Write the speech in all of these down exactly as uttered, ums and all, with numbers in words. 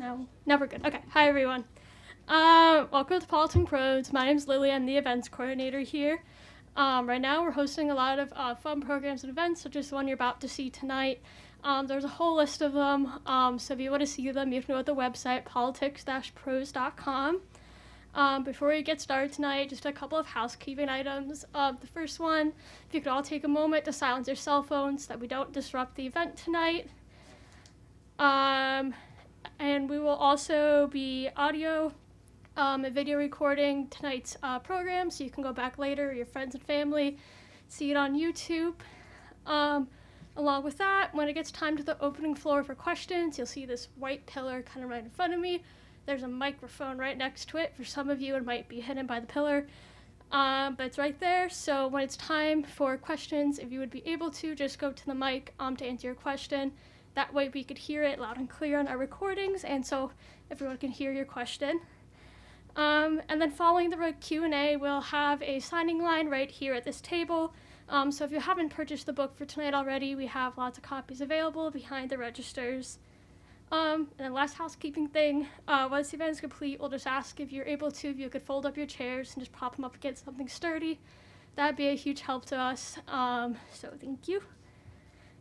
No, now we're good. Okay, hi everyone. Uh, welcome to Politics and Prose. My name's Lily, I'm the events coordinator here. Um, right now we're hosting a lot of uh, fun programs and events, such as the one you're about to see tonight. Um, there's a whole list of them, um, so if you want to see them, you can go to the website, politics dash prose dot com. Um, before we get started tonight, just a couple of housekeeping items. Uh, the first one, if you could all take a moment to silence your cell phones so that we don't disrupt the event tonight. Um, and we will also be audio um, and video recording tonight's uh, program, so you can go back later, your friends and family, see it on YouTube. Um, Along with that, when it gets time to the opening floor for questions, you'll see this white pillar kind of right in front of me. There's a microphone right next to it. For some of you, it might be hidden by the pillar, um, but it's right there. So when it's time for questions, if you would be able to, just go to the mic um, to answer your question. That way we could hear it loud and clear on our recordings, and so everyone can hear your question. Um, and then following the Q and A, we'll have a signing line right here at this table. Um, so if you haven't purchased the book for tonight already, we have lots of copies available behind the registers. Um, and then last housekeeping thing, uh, once the event is complete, we'll just ask if you're able to, if you could fold up your chairs and just prop them up against something sturdy. That'd be a huge help to us, um, so thank you.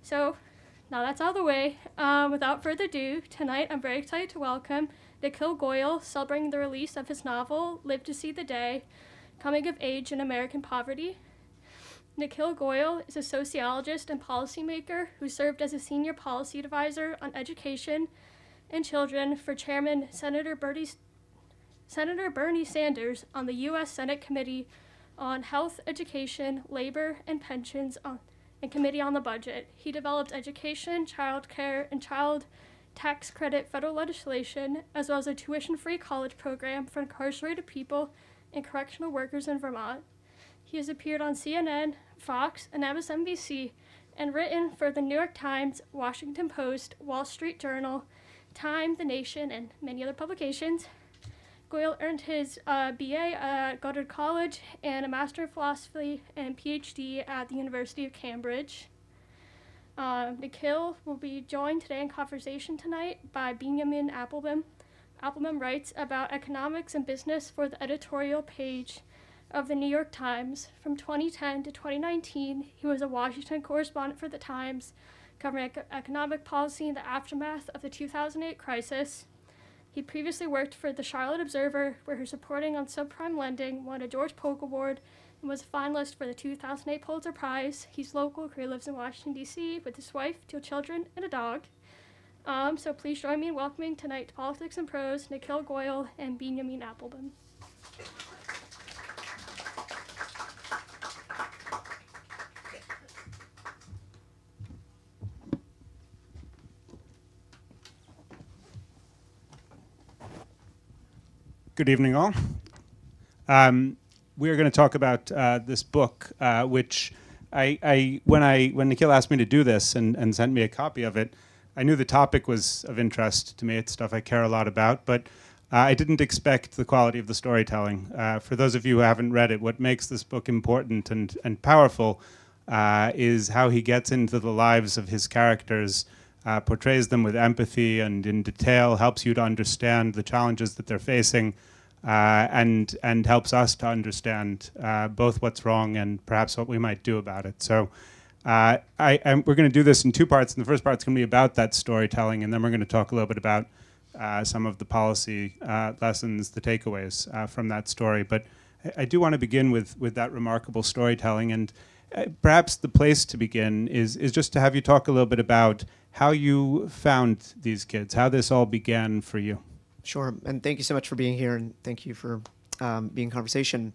So now that's out of the way, um, without further ado, tonight I'm very excited to welcome Nikhil Goyal, celebrating the release of his novel, Live to See the Day, Coming of Age in American Poverty. Nikhil Goyal is a sociologist and policymaker who served as a senior policy advisor on education and children for Chairman Senator Bernie, Senator Bernie Sanders on the U S Senate Committee on Health, Education, Labor, and Pensions, on, and Committee on the Budget. He developed education, child care, and child tax credit federal legislation, as well as a tuition-free college program for incarcerated people and correctional workers in Vermont. He has appeared on C N N, Fox, and M S N B C, and written for the New York Times, Washington Post, Wall Street Journal, Time, the Nation, and many other publications. Goyal earned his uh, B A at Goddard College and a Master of Philosophy and P H D at the University of Cambridge. Uh, Nikhil will be joined today in conversation tonight by Binyamin Appelbaum. Appelbaum writes about economics and business for the editorial page of the New York Times. From twenty ten to twenty nineteen, he was a Washington correspondent for the Times, covering economic policy in the aftermath of the two thousand eight crisis. He previously worked for the Charlotte Observer, where his reporting on subprime lending won a George Polk Award and was a finalist for the two thousand eight Pulitzer Prize. He's local, he lives in Washington, D C with his wife, two children, and a dog. Um, so please join me in welcoming tonight to Politics and Prose, Nikhil Goyal and Binyamin Appelbaum. Good evening, all. Um, we are going to talk about uh, this book, uh, which I, I, when I, when Nikhil asked me to do this and, and sent me a copy of it, I knew the topic was of interest to me. It's stuff I care a lot about, but uh, I didn't expect the quality of the storytelling. Uh, for those of you who haven't read it, what makes this book important and, and powerful uh, is how he gets into the lives of his characters, uh, portrays them with empathy and in detail, helps you to understand the challenges that they're facing, Uh, and and helps us to understand uh, both what's wrong and perhaps what we might do about it. So uh, I, I'm, we're going to do this in two parts. And the first part's going to be about that storytelling, and then we're going to talk a little bit about uh, some of the policy uh, lessons, the takeaways uh, from that story. But I, I do want to begin with, with that remarkable storytelling. And uh, perhaps the place to begin is, is just to have you talk a little bit about how you found these kids, how this all began for you. Sure, and thank you so much for being here, and thank you for um, being in conversation.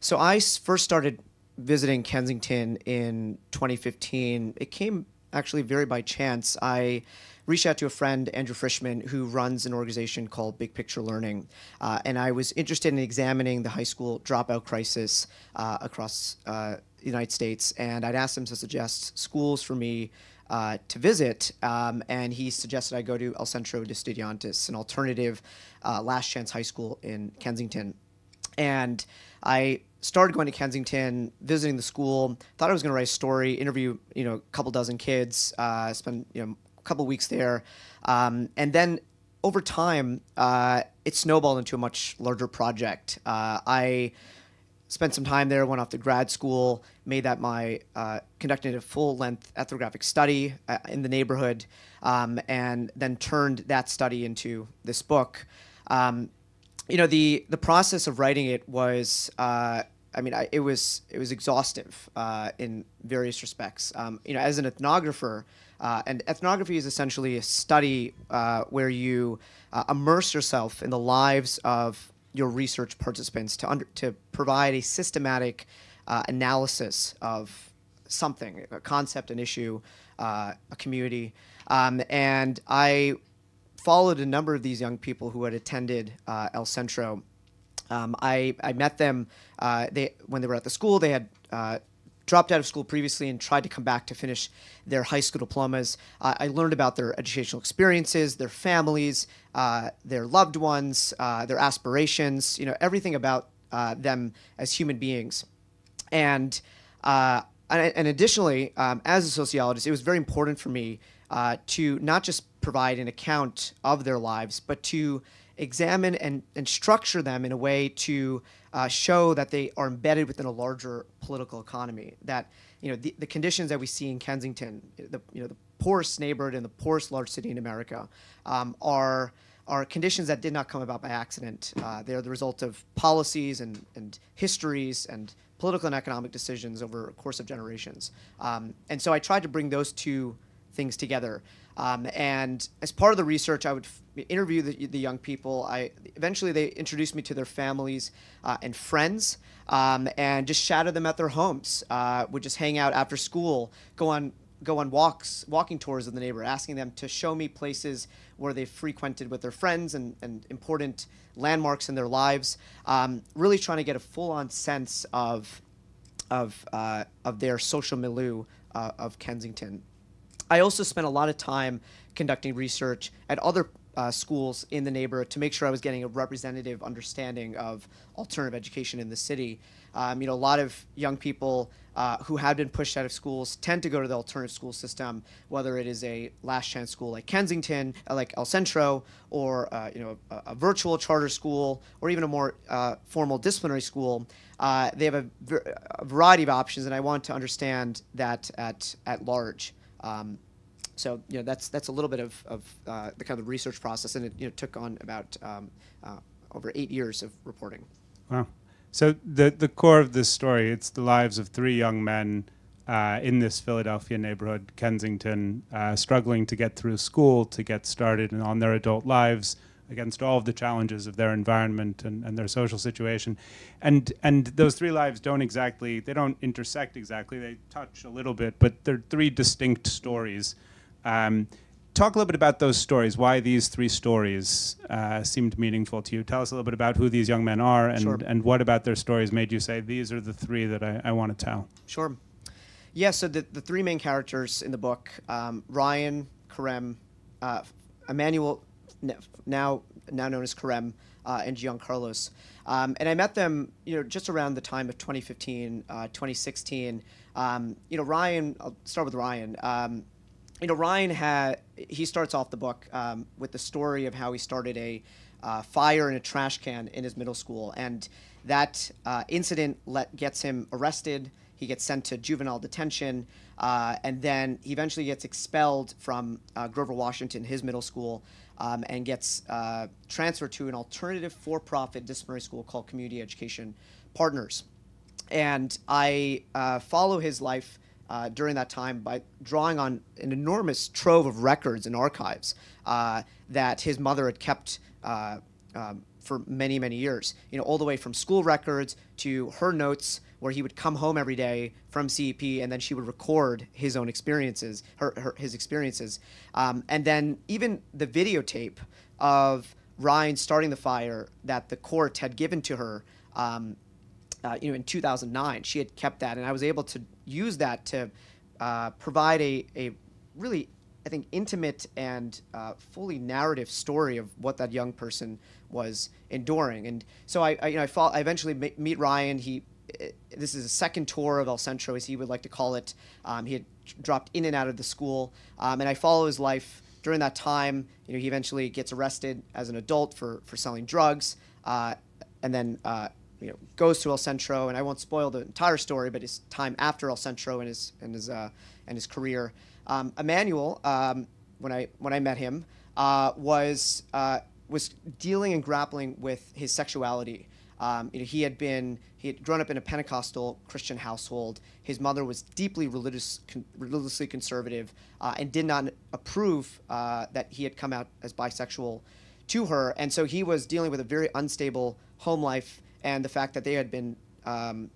So I first started visiting Kensington in twenty fifteen. It came actually very by chance. I reached out to a friend, Andrew Frischman, who runs an organization called Big Picture Learning, uh, and I was interested in examining the high school dropout crisis uh, across uh, the United States, and I'd asked him to suggest schools for me Uh, to visit, um, and he suggested I go to El Centro de Estudiantes, an alternative uh, last chance high school in Kensington. And I started going to Kensington, visiting the school, thought I was going to write a story, interview, you know, a couple dozen kids, uh, spend, you know, a couple weeks there, um, and then over time, uh, it snowballed into a much larger project. Uh, I spent some time there, went off to grad school, made that my, uh, conducted a full-length ethnographic study uh, in the neighborhood, um, and then turned that study into this book. Um, you know, the, the process of writing it was, uh, I mean, I, it was it was exhaustive uh, in various respects. Um, you know, as an ethnographer, uh, and ethnography is essentially a study uh, where you uh, immerse yourself in the lives of your research participants to under, to provide a systematic uh, analysis of something, a concept, an issue, uh, a community, um, and I followed a number of these young people who had attended uh, El Centro. Um, I, I met them uh, they, when they were at the school. They had uh, dropped out of school previously and tried to come back to finish their high school diplomas. Uh, I learned about their educational experiences, their families, uh, their loved ones, uh, their aspirations, you know, everything about uh, them as human beings. And, uh, and, and additionally, um, as a sociologist, it was very important for me uh, to not just provide an account of their lives, but to examine and, and structure them in a way to uh, show that they are embedded within a larger political economy, that you know the, the conditions that we see in Kensington, the you know the poorest neighborhood and the poorest large city in America, um, are are conditions that did not come about by accident. Uh, they are the result of policies and, and histories and political and economic decisions over a course of generations. Um, and so I tried to bring those two things together. Um, and as part of the research, I would f interview the, the young people. I, eventually, they introduced me to their families uh, and friends, um, and just shadow them at their homes. Uh, would just hang out after school, go on go on walks, walking tours of the neighborhood, asking them to show me places where they frequented with their friends and, and important landmarks in their lives. Um, really trying to get a full-on sense of of uh, of their social milieu uh, of Kensington. I also spent a lot of time conducting research at other uh, schools in the neighborhood to make sure I was getting a representative understanding of alternative education in the city. Um, you know, a lot of young people uh, who have been pushed out of schools tend to go to the alternative school system, whether it is a last chance school like Kensington, uh, like El Centro, or uh, you know, a, a virtual charter school, or even a more uh, formal disciplinary school. Uh, they have a, a variety of options, and I want to understand that at at large. Um, so you know that's that's a little bit of, of uh, the kind of research process, and it you know took on about um, uh, over eight years of reporting. Wow! So the the core of this story, it's the lives of three young men uh, in this Philadelphia neighborhood, Kensington, uh, struggling to get through school, to get started and on their adult lives against all of the challenges of their environment and, and their social situation, and and those three lives don't exactly they don't intersect exactly. They touch a little bit, but they're three distinct stories. Um, talk a little bit about those stories. Why these three stories uh, seemed meaningful to you? Tell us a little bit about who these young men are, and sure. and what about their stories made you say these are the three that I, I want to tell. Sure. Yeah. So the the three main characters in the book: um, Ryan, Karem, uh, Emmanuel. Now, now known as Karem, uh, and Giancarlos, um, and I met them, you know, just around the time of twenty fifteen, uh, twenty sixteen. Um, you know, Ryan. I'll start with Ryan. Um, you know, Ryan had he starts off the book um, with the story of how he started a uh, fire in a trash can in his middle school, and that uh, incident let, gets him arrested. He gets sent to juvenile detention, uh, and then he eventually gets expelled from uh, Grover, Washington, his middle school. Um, and gets uh, transferred to an alternative for-profit disciplinary school called Community Education Partners. And I uh, follow his life uh, during that time by drawing on an enormous trove of records and archives uh, that his mother had kept uh, um, for many, many years, you know, all the way from school records to her notes where he would come home every day from C E P, and then she would record his own experiences, her, her his experiences. Um, and then even the videotape of Ryan starting the fire that the court had given to her, um, uh, you know, in two thousand nine, she had kept that. And I was able to use that to uh, provide a, a really, I think, intimate and uh, fully narrative story of what that young person was enduring. And so I, I you know, I, fall, I eventually ma- meet Ryan. He This is a second tour of El Centro, as he would like to call it. Um, he had dropped in and out of the school, um, and I follow his life During that time, you know, he eventually gets arrested as an adult for, for selling drugs, uh, and then uh, you know, goes to El Centro. And I won't spoil the entire story, but his time after El Centro and his and his uh, and his career. Um, Emmanuel, um, when I when I met him, uh, was uh, was dealing and grappling with his sexuality. Um, you know, he had been he had grown up in a Pentecostal Christian household. His mother was deeply religious, con religiously conservative, uh, and did not approve uh, that he had come out as bisexual to her. And so he was dealing with a very unstable home life, and the fact that they had been um,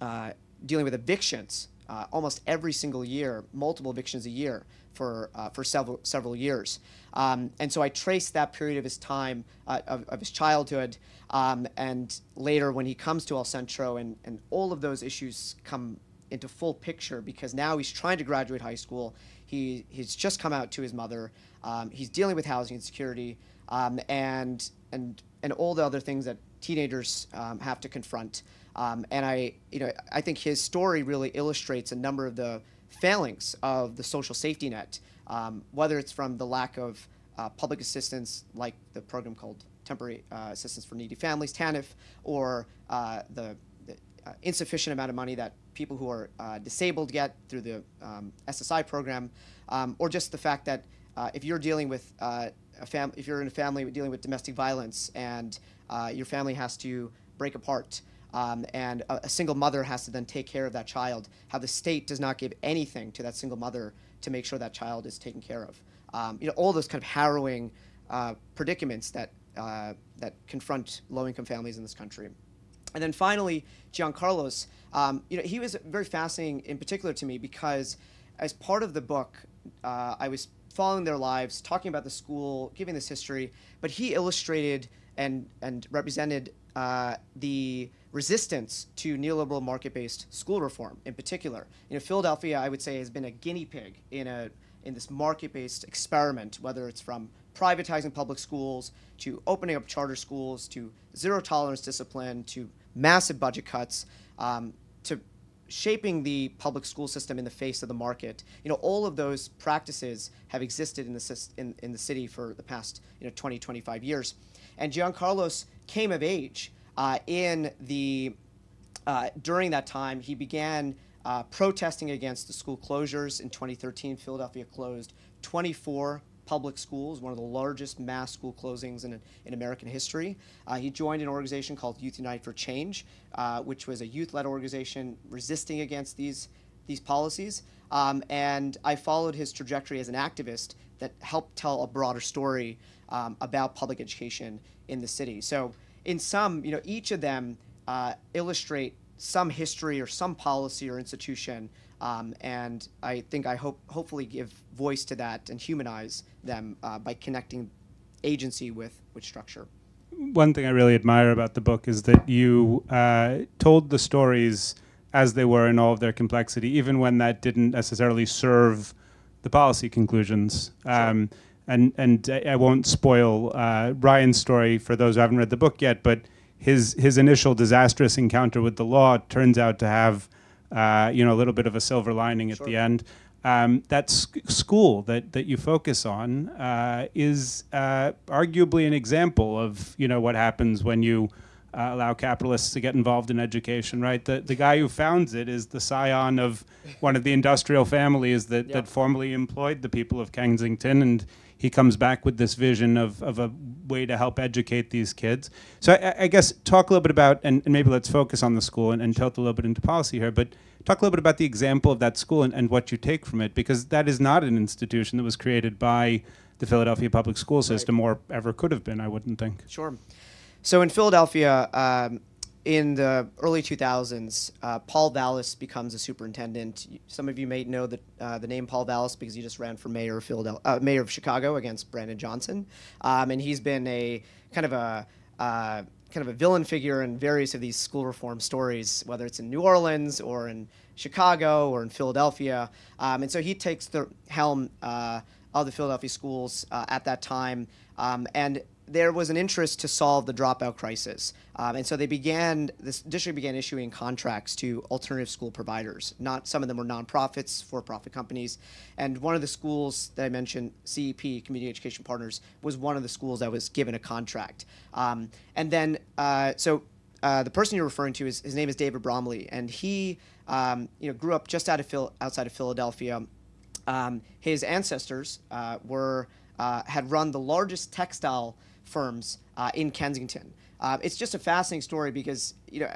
uh, dealing with evictions uh, almost every single year, multiple evictions a year for uh, for several several years. Um, and so I traced that period of his time, uh, of, of his childhood, um, and later when he comes to El Centro, and, and all of those issues come into full picture, because now he's trying to graduate high school. He, he's just come out to his mother. Um, he's dealing with housing insecurity, um, and, and, and all the other things that teenagers um, have to confront. Um, and I, you know, I think his story really illustrates a number of the failings of the social safety net, um, whether it's from the lack of uh, public assistance, like the program called Temporary uh, Assistance for Needy Families, TANF, or uh, the, the uh, insufficient amount of money that people who are uh, disabled get through the um, S S I program, um, or just the fact that uh, if you're dealing with uh, a family, if you're in a family dealing with domestic violence, and uh, your family has to break apart. Um, and a, a single mother has to then take care of that child, how the state does not give anything to that single mother to make sure that child is taken care of. Um, you know, all those kind of harrowing uh, predicaments that, uh, that confront low-income families in this country. And then finally, Giancarlos, um, you know, he was very fascinating in particular to me because as part of the book, uh, I was following their lives, talking about the school, giving this history, but he illustrated and, and represented uh, the resistance to neoliberal market-based school reform in particular. You know, Philadelphia, I would say, has been a guinea pig in, a, in this market-based experiment, whether it's from privatizing public schools, to opening up charter schools, to zero-tolerance discipline, to massive budget cuts, um, to shaping the public school system in the face of the market. You know, all of those practices have existed in the, in, in the city for the past, you know, twenty, twenty-five years. And Giancarlos came of age Uh, in the uh, during that time, he began uh, protesting against the school closures. In twenty thirteen, Philadelphia closed twenty-four public schools, one of the largest mass school closings in, in American history. Uh, he joined an organization called Youth United for Change, uh, which was a youth-led organization resisting against these these policies. Um, and I followed his trajectory as an activist that helped tell a broader story um, about public education in the city. So, in some, you know, each of them uh, illustrate some history or some policy or institution, um, and I think I hope hopefully give voice to that and humanize them uh, by connecting agency with with structure. One thing I really admire about the book is that you uh, told the stories as they were in all of their complexity, even when that didn't necessarily serve the policy conclusions. Um, sure. And, and I won't spoil uh, Ryan's story for those who haven't read the book yet, but his, his initial disastrous encounter with the law turns out to have uh, you know, a little bit of a silver lining at [S2] Sure. [S1] The end. Um, that sc school that, that you focus on uh, is uh, arguably an example of you know, what happens when you uh, allow capitalists to get involved in education, right? The, the guy who founds it is the scion of one of the industrial families that, [S2] Yeah. [S1] That formerly employed the people of Kensington, and he comes back with this vision of, of a way to help educate these kids. So I, I guess talk a little bit about, and, and maybe let's focus on the school and, and tilt a little bit into policy here, but talk a little bit about the example of that school and, and what you take from it, because that is not an institution that was created by the Philadelphia public school system right. or ever could have been, I wouldn't think. Sure. So in Philadelphia, um, in the early two thousands, uh, Paul Vallis becomes a superintendent. Some of you may know the, uh, the name Paul Vallis because he just ran for mayor of, Philadelphia, uh, mayor of Chicago against Brandon Johnson. Um, and he's been a kind of a, uh, kind of a villain figure in various of these school reform stories, whether it's in New Orleans or in Chicago or in Philadelphia. Um, and so he takes the helm uh, of the Philadelphia schools uh, at that time. Um, and there was an interest to solve the dropout crisis. Um, and so they began, this district began issuing contracts to alternative school providers. Not, some of them were nonprofits, for-profit companies. And one of the schools that I mentioned, C E P, Community Education Partners, was one of the schools that was given a contract. Um, and then, uh, so uh, the person you're referring to, is, his name is David Bromley. And he um, you know, grew up just out of Phil outside of Philadelphia. Um, his ancestors uh, were, uh, had run the largest textile firms uh, in Kensington. Uh, it's just a fascinating story because, you know,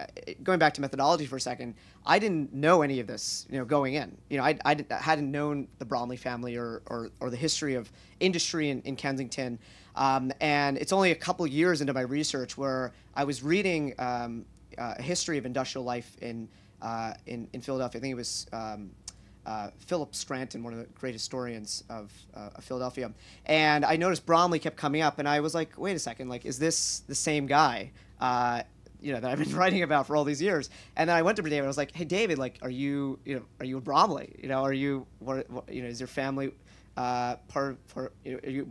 going back to methodology for a second, I didn't know any of this, you know, going in. You know, I, I hadn't known the Bromley family or, or, or the history of industry in, in Kensington. Um, and it's only a couple years into my research where I was reading um, uh, a history of industrial life in, uh, in, in Philadelphia. I think it was um, Uh, Philip Scranton, one of the great historians of, uh, of Philadelphia, and I noticed Bromley kept coming up, and I was like, wait a second, like, is this the same guy, uh, you know, that I've been writing about for all these years? And then I went to David, and I was like, hey, David, like, are you, you know, are you a Bromley? You know, are you, what, what, you know, is your family uh, part of, part, you know, are you,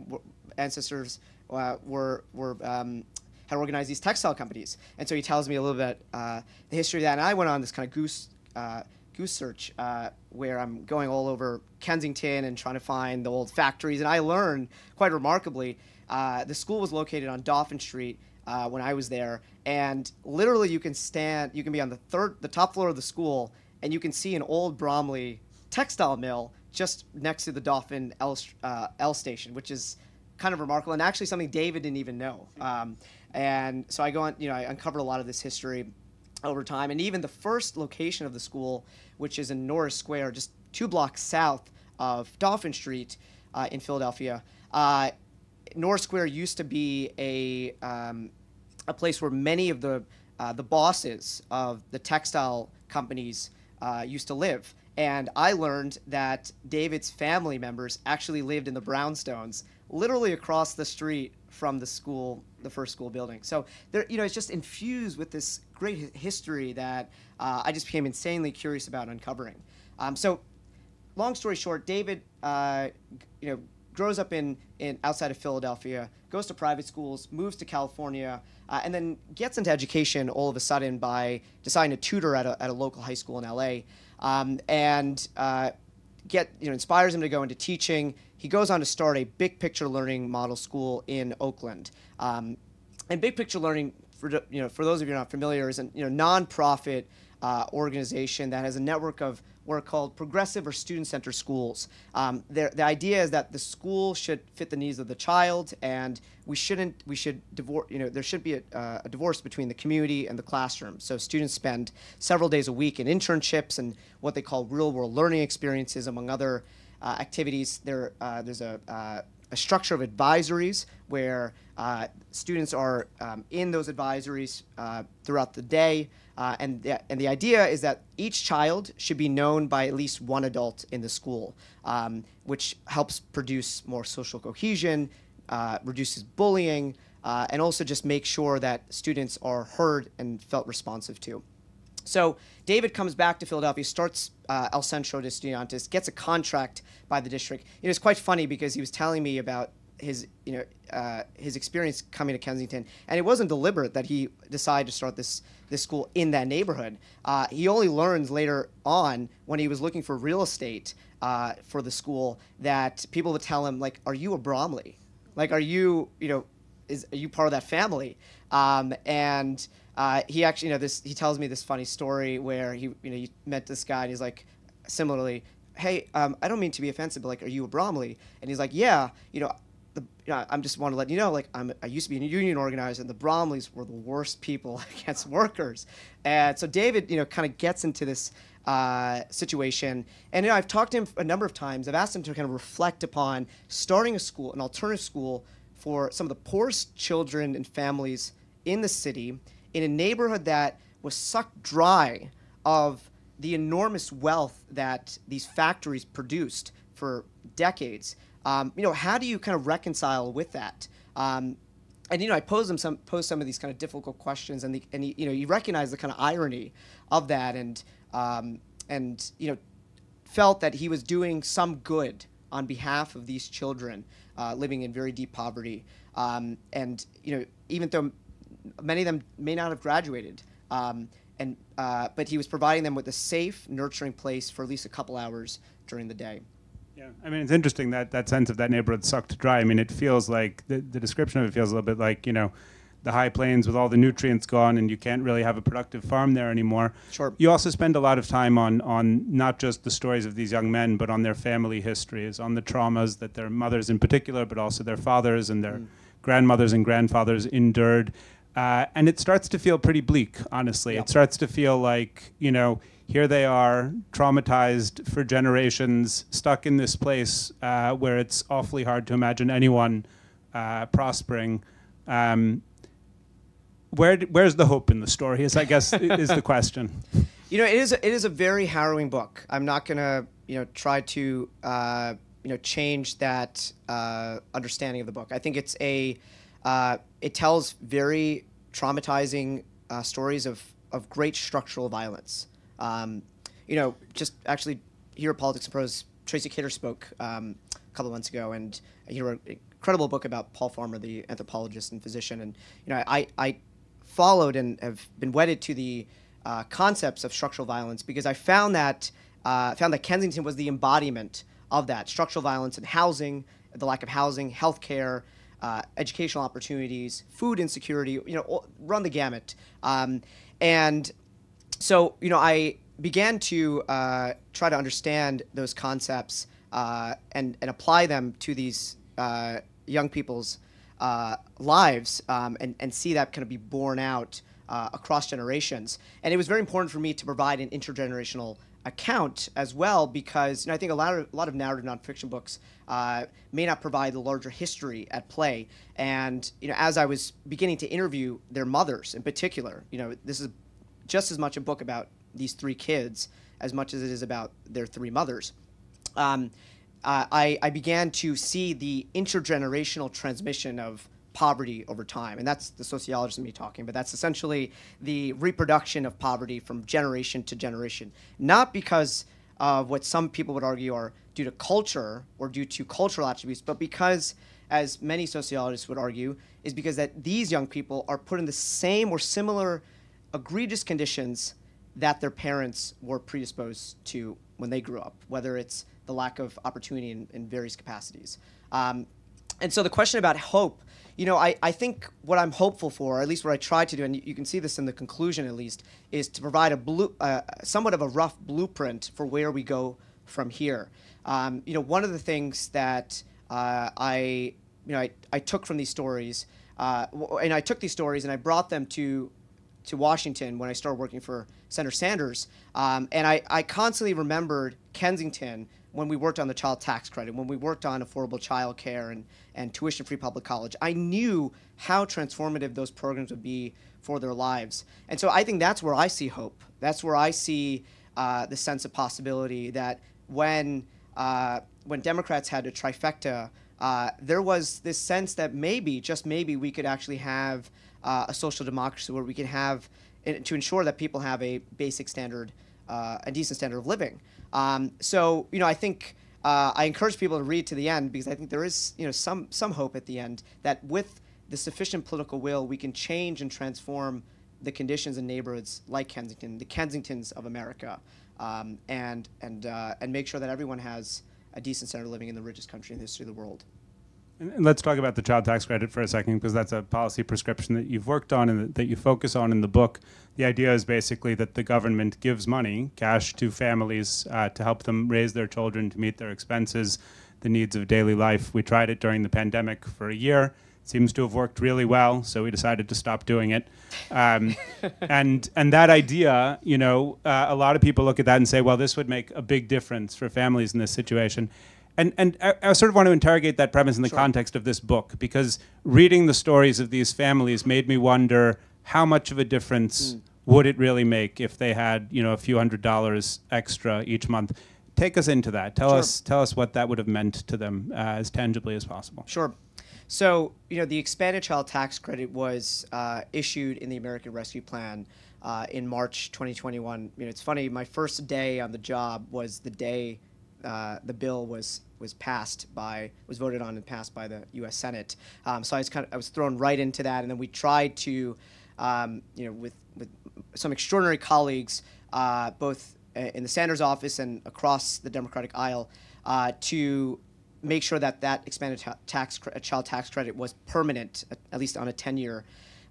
ancestors uh, were were um, had organized these textile companies? And so he tells me a little bit uh, the history of that, and I went on this kind of goose. Uh, Goose search, uh, where I'm going all over Kensington and trying to find the old factories. And I learned, quite remarkably, uh, the school was located on Dauphin Street uh, when I was there. And literally, you can stand, you can be on the third, the top floor of the school, and you can see an old Bromley textile mill just next to the Dauphin L, uh, L station, which is kind of remarkable, and actually something David didn't even know. Um, and so I go on, you know, I uncover a lot of this history over time, and even the first location of the school, which is in Norris Square, just two blocks south of Dauphin Street uh, in Philadelphia. Uh, Norris Square used to be a um, a place where many of the uh, the bosses of the textile companies uh, used to live, and I learned that David's family members actually lived in the brownstones, literally across the street from the school, the first school building. So there, you know, it's just infused with this great history that uh, I just became insanely curious about uncovering. Um, so, long story short, David, uh, you know, grows up in in outside of Philadelphia, goes to private schools, moves to California, uh, and then gets into education all of a sudden by deciding to tutor at a at a local high school in L A, um, and uh, get you know inspires him to go into teaching. He goes on to start a Big Picture Learning model school in Oakland, um, and Big Picture Learning, for you know, for those of you who are not familiar, is a you know nonprofit uh, organization that has a network of what are called progressive or student-centered schools. Um, the idea is that the school should fit the needs of the child, and we shouldn't. We should divorce. You know, there should be a, uh, a divorce between the community and the classroom. So students spend several days a week in internships and what they call real-world learning experiences, among other Uh, activities. There, uh, there's a, uh, a structure of advisories where uh, students are um, in those advisories uh, throughout the day, uh, and the, and the idea is that each child should be known by at least one adult in the school, um, which helps produce more social cohesion, uh, reduces bullying, uh, and also just make sure that students are heard and felt responsive to. So David comes back to Philadelphia, starts uh, El Centro de Estudiantes, gets a contract by the district. It was quite funny because he was telling me about his, you know, uh, his experience coming to Kensington, and it wasn't deliberate that he decided to start this this school in that neighborhood. Uh, he only learns later on when he was looking for real estate uh, for the school that people would tell him, like, "Are you a Bromley? Like, are you, you know, is are you part of that family?" Um, and Uh, he actually, you know, this. He tells me this funny story where he, you know, he met this guy, and he's like, similarly, "Hey, um, I don't mean to be offensive, but like, are you a Bromley?" And he's like, "Yeah, you know, the, you know I'm just want to let you know, like, I'm, I used to be a union organizer, and the Bromleys were the worst people against workers." And so David, you know, kind of gets into this uh, situation, and you know, I've talked to him a number of times. I've asked him to kind of reflect upon starting a school, an alternative school, for some of the poorest children and families in the city, in a neighborhood that was sucked dry of the enormous wealth that these factories produced for decades. Um, you know, how do you kind of reconcile with that? Um, and you know, I posed him some posed some of these kind of difficult questions, and the, and he, you know, you recognize the kind of irony of that, and um, and you know, felt that he was doing some good on behalf of these children uh, living in very deep poverty. Um, and you know, even though many of them may not have graduated, um, and uh, but he was providing them with a safe, nurturing place for at least a couple hours during the day. Yeah, I mean, it's interesting that that sense of that neighborhood sucked dry. I mean, it feels like the, the description of it feels a little bit like, you know, the High Plains with all the nutrients gone, and you can't really have a productive farm there anymore. Sure. You also spend a lot of time on on not just the stories of these young men, but on their family histories, on the traumas that their mothers in particular, but also their fathers and their mm. grandmothers and grandfathers endured. Uh, and it starts to feel pretty bleak, honestly. Yep. It starts to feel like, you know, here they are, traumatized for generations, stuck in this place uh, where it's awfully hard to imagine anyone uh, prospering. Um, Where where's the hope in the story? Is I guess is the question. You know, it is it is a very harrowing book. I'm not gonna you know try to uh, you know change that uh, understanding of the book. I think it's a uh, it tells very traumatizing uh, stories of of great structural violence. Um, you know, just actually here at Politics and Prose, Tracy Kidder spoke um, a couple of months ago, and he wrote an incredible book about Paul Farmer, the anthropologist and physician. And you know, I I. followed and have been wedded to the uh, concepts of structural violence because I found that uh, found that Kensington was the embodiment of that structural violence in housing, the lack of housing, healthcare, uh, educational opportunities, food insecurity. You know, all, run the gamut. Um, and so, you know, I began to uh, try to understand those concepts uh, and and apply them to these uh, young people's Uh, lives um, and, and see that kind of be borne out uh, across generations. And it was very important for me to provide an intergenerational account as well because you know, I think a lot of, a lot of narrative nonfiction books uh, may not provide the larger history at play. And you know, as I was beginning to interview their mothers in particular, you know, this is just as much a book about these three kids as much as it is about their three mothers. Um, Uh, I, I began to see the intergenerational transmission of poverty over time. And that's the sociologist in me talking, but that's essentially the reproduction of poverty from generation to generation. Not because of what some people would argue are due to culture or due to cultural attributes, but because, as many sociologists would argue, is because that these young people are put in the same or similar egregious conditions that their parents were predisposed to when they grew up, whether it's the lack of opportunity in, in various capacities. Um, and so the question about hope, you know, I, I think what I'm hopeful for, or at least what I try to do, and you, you can see this in the conclusion at least, is to provide a blue, uh, somewhat of a rough blueprint for where we go from here. Um, you know, one of the things that uh, I, you know, I, I took from these stories, uh, and I took these stories and I brought them to to Washington when I started working for Senator Sanders, um, and I, I constantly remembered Kensington when we worked on the child tax credit, when we worked on affordable child care and, and tuition-free public college. I knew how transformative those programs would be for their lives. And so I think that's where I see hope. That's where I see uh, the sense of possibility that when, uh, when Democrats had a trifecta, uh, there was this sense that maybe, just maybe, we could actually have uh, a social democracy where we could have, to ensure that people have a basic standard, uh, a decent standard of living. Um, so, you know, I think uh, I encourage people to read to the end because I think there is, you know, some some hope at the end that with the sufficient political will, we can change and transform the conditions in neighborhoods like Kensington, the Kensingtons of America, um, and and uh, and make sure that everyone has a decent standard of living in the richest country in the history of the world. And, and let's talk about the child tax credit for a second, because that's a policy prescription that you've worked on and that you focus on in the book. The idea is basically that the government gives money, cash, to families uh, to help them raise their children, to meet their expenses, the needs of daily life. We tried it during the pandemic for a year. It seems to have worked really well, so we decided to stop doing it. Um, and and that idea, you know, uh, a lot of people look at that and say, well, this would make a big difference for families in this situation. And, and I, I sort of want to interrogate that premise in the sure. context of this book, because reading the stories of these families made me wonder how much of a difference mm. would it really make if they had, you know, a few hundred dollars extra each month. Take us into that. Tell sure. us tell us what that would have meant to them uh, as tangibly as possible. Sure. So, you know, the expanded child tax credit was uh, issued in the American Rescue Plan uh, in March twenty twenty-one. You know, it's funny, my first day on the job was the day Uh, the bill was was passed by, was voted on and passed by the U S Senate. Um, so I was kind of, I was thrown right into that, and then we tried to, um, you know, with with some extraordinary colleagues, uh, both in the Sanders office and across the Democratic aisle, uh, to make sure that that expanded tax child tax credit was permanent, at least on a ten-year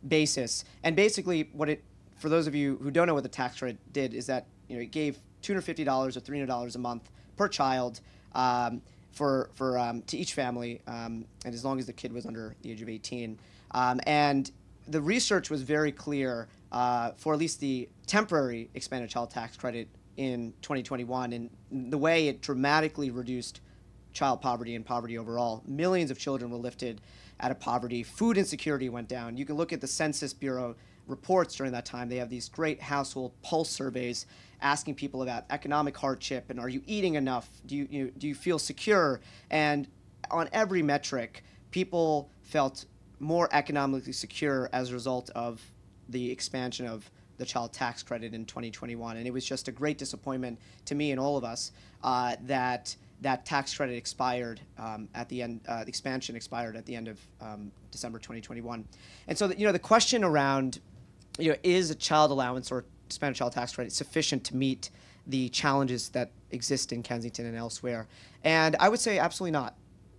basis. And basically, what it, for those of you who don't know what the tax credit did, is that you know it gave two hundred fifty dollars or three hundred dollars a month per child. Um, for for um, to each family, um, and as long as the kid was under the age of eighteen, um, and the research was very clear uh, for at least the temporary expanded child tax credit in twenty twenty-one, and the way it dramatically reduced child poverty and poverty overall. Millions of children were lifted out of poverty. Food insecurity went down. You can look at the Census Bureau reports during that time. They have these great household pulse surveys asking people about economic hardship and are you eating enough? Do you, you do you feel secure? And on every metric, people felt more economically secure as a result of the expansion of the child tax credit in twenty twenty-one. And it was just a great disappointment to me and all of us uh, that that tax credit expired um, at the end. Uh, the expansion expired at the end of um, December twenty twenty-one. And so, the, you know, the question around, you know, is a child allowance or expanded child tax credit sufficient to meet the challenges that exist in Kensington and elsewhere? And I would say absolutely not.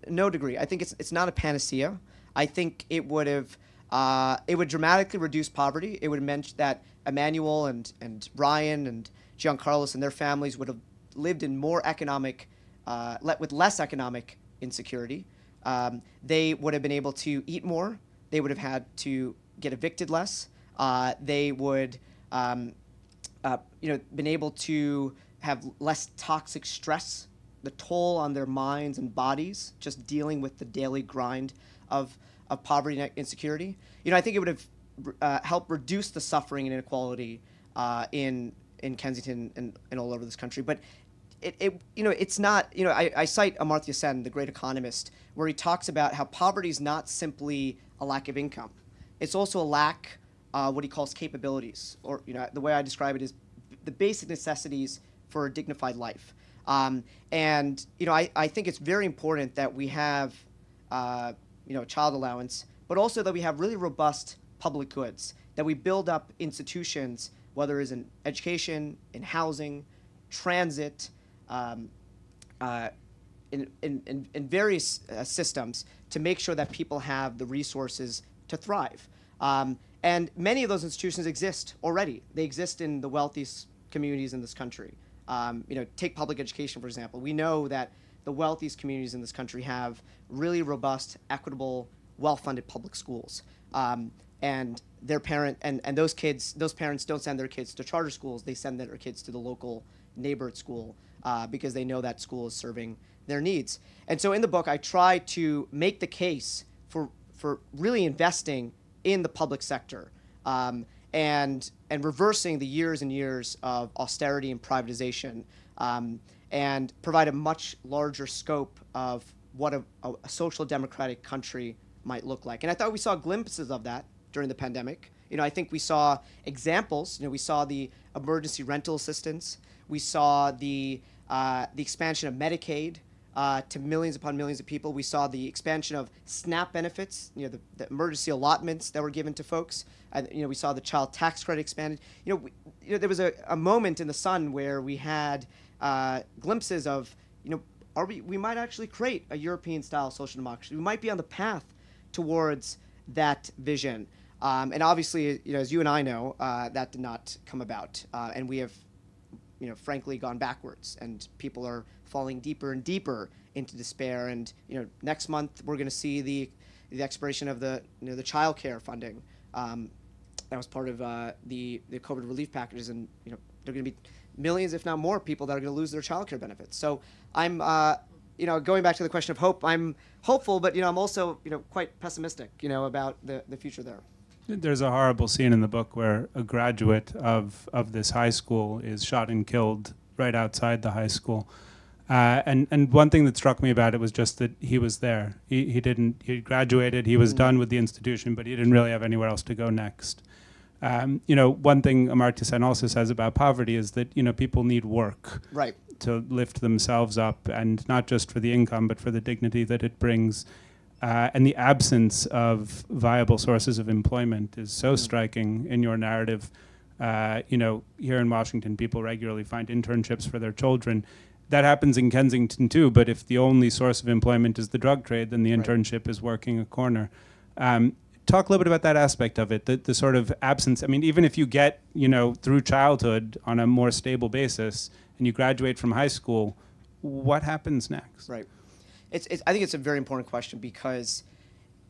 No degree. I think it's it's not a panacea. I think it would have uh, it would dramatically reduce poverty. It would have meant that Emmanuel and and Ryan and Giancarlos and their families would have lived in more economic uh, let with less economic insecurity. Um, they would have been able to eat more. They would have had to get evicted less. Uh, they would Um, uh, you know, been able to have less toxic stress, the toll on their minds and bodies, just dealing with the daily grind of, of poverty and insecurity. You know, I think it would have uh, helped reduce the suffering and inequality uh, in in Kensington and, and all over this country. But it, it you know, it's not, you know, I, I cite Amartya Sen, the great economist, where he talks about how poverty is not simply a lack of income. It's also a lack Uh, what he calls capabilities, or you know, the way I describe it is the basic necessities for a dignified life. Um, and you know, I, I think it's very important that we have, uh, you know, child allowance, but also that we have really robust public goods, that we build up institutions, whether it's in education, in housing, transit, um, uh, in, in, in, in various uh, systems, to make sure that people have the resources to thrive. Um, And many of those institutions exist already. They exist in the wealthiest communities in this country. Um, you know, take public education, for example. We know that the wealthiest communities in this country have really robust, equitable, well-funded public schools. Um, and their parent and, and those kids, those parents don't send their kids to charter schools. They send their kids to the local neighborhood school uh, because they know that school is serving their needs. And so in the book, I try to make the case for, for really investing in the public sector, um, and and reversing the years and years of austerity and privatization, um, and provide a much larger scope of what a, a social democratic country might look like. And I thought we saw glimpses of that during the pandemic. You know, I think we saw examples. You know, we saw the emergency rental assistance. We saw the uh, the expansion of Medicaid Uh, to millions upon millions of people. We saw the expansion of SNAP benefits, you know, the, the emergency allotments that were given to folks. And, you know, we saw the child tax credit expanded. You know, we, you know there was a, a moment in the sun where we had uh, glimpses of, you know, are we, we might actually create a European-style social democracy. We might be on the path towards that vision. Um, and obviously, you know, as you and I know, uh, that did not come about. Uh, and we have, you know, frankly gone backwards, and people are falling deeper and deeper into despair. And, you know, next month we're going to see the the expiration of the, you know, the child care funding um, that was part of uh, the, the COVID relief packages. And, you know, there are going to be millions, if not more, people that are going to lose their child care benefits. So I'm, uh, you know, going back to the question of hope, I'm hopeful, but, you know, I'm also, you know, quite pessimistic, you know, about the, the future there. There's a horrible scene in the book where a graduate of, of this high school is shot and killed right outside the high school. Uh, and, and one thing that struck me about it was just that he was there. He, he didn't, he graduated, he was mm-hmm. done with the institution, but he didn't really have anywhere else to go next. Um, you know, one thing Amartya Sen also says about poverty is that, you know, people need work. Right. to lift themselves up, and not just for the income, but for the dignity that it brings. Uh, and the absence of viable sources of employment is so striking in your narrative. Uh, you know, here in Washington, people regularly find internships for their children. That happens in Kensington too, but if the only source of employment is the drug trade, then the internship right. is working a corner. Um, talk a little bit about that aspect of it, the, the sort of absence. I mean, even if you get, you know, through childhood on a more stable basis and you graduate from high school, what happens next? Right. It's, it's, I think it's a very important question, because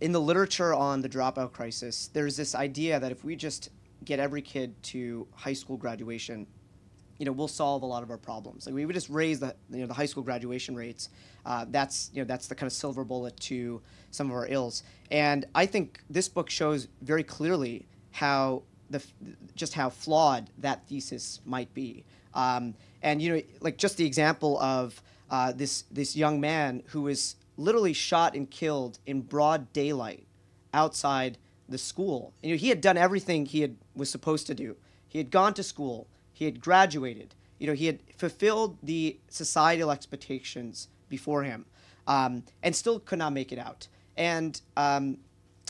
in the literature on the dropout crisis, there's this idea that if we just get every kid to high school graduation, you know, we'll solve a lot of our problems. Like, we would just raise the, you know, the high school graduation rates. Uh, that's, you know, that's the kind of silver bullet to some of our ills. And I think this book shows very clearly how the, just how flawed that thesis might be. Um, and, you know, like just the example of uh, this, this young man who was literally shot and killed in broad daylight outside the school. You know, he had done everything he had, was supposed to do. He had gone to school. He had graduated. You know, he had fulfilled the societal expectations before him, um, and still could not make it out. And um,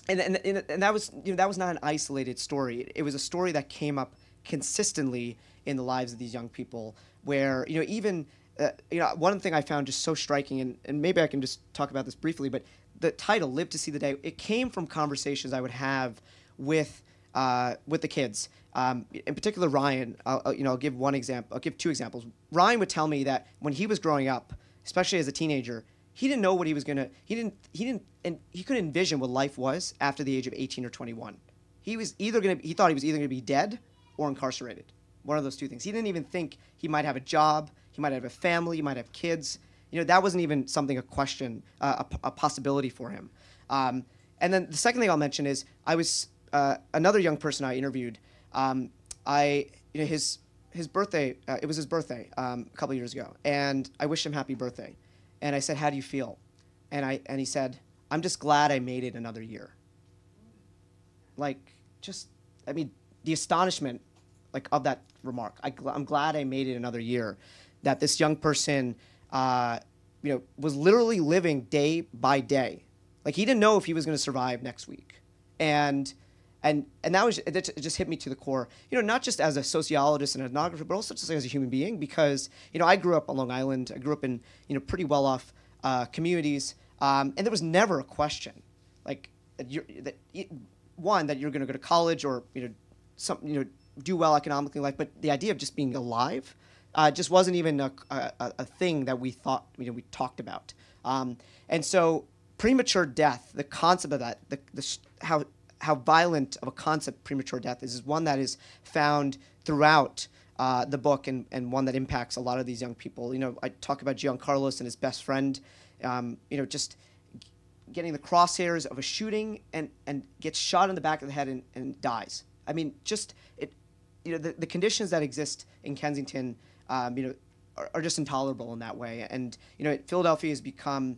and, and and that was, you know, that was not an isolated story. It was a story that came up consistently in the lives of these young people, where, you know, even uh, you know, one thing I found just so striking, and, and maybe I can just talk about this briefly, but the title "Live to See the Day," it came from conversations I would have with uh, with the kids. Um, in particular, Ryan, I'll, you know, I'll give one example, I'll give two examples. Ryan would tell me that when he was growing up, especially as a teenager, he didn't know what he was gonna, he didn't, he didn't, and he couldn't envision what life was after the age of eighteen or twenty-one. He was either gonna, he thought he was either gonna be dead or incarcerated. One of those two things. He didn't even think he might have a job, he might have a family, he might have kids. You know, that wasn't even something, a question, uh, a, a possibility for him. Um, and then the second thing I'll mention is, I was, uh, another young person I interviewed, Um, I, you know, his, his birthday, uh, it was his birthday um, a couple years ago, and I wished him happy birthday. And I said, how do you feel? And I, and he said, I'm just glad I made it another year. Like, just, I mean, the astonishment, like, of that remark. I gl- I'm glad I made it another year. That this young person, uh, you know, was literally living day by day. Like, he didn't know if he was going to survive next week. And And, and that was, it just hit me to the core, you know, not just as a sociologist and ethnographer, but also just as a human being, because, you know, I grew up on Long Island. I grew up in, you know, pretty well-off uh, communities, um, and there was never a question, like, that you're, that, one, that you're going to go to college or, you know, some, you know, do well economically in life, but the idea of just being alive uh, just wasn't even a, a, a thing that we thought, you know, we talked about. Um, and so premature death, the concept of that, the, the how... how violent of a concept premature death is, is one that is found throughout uh, the book, and, and one that impacts a lot of these young people. You know, I talk about Giancarlos and his best friend, um, you know, just getting the crosshairs of a shooting and, and gets shot in the back of the head and, and dies. I mean, just, it, you know, the, the conditions that exist in Kensington, um, you know, are, are just intolerable in that way. And, you know, Philadelphia has become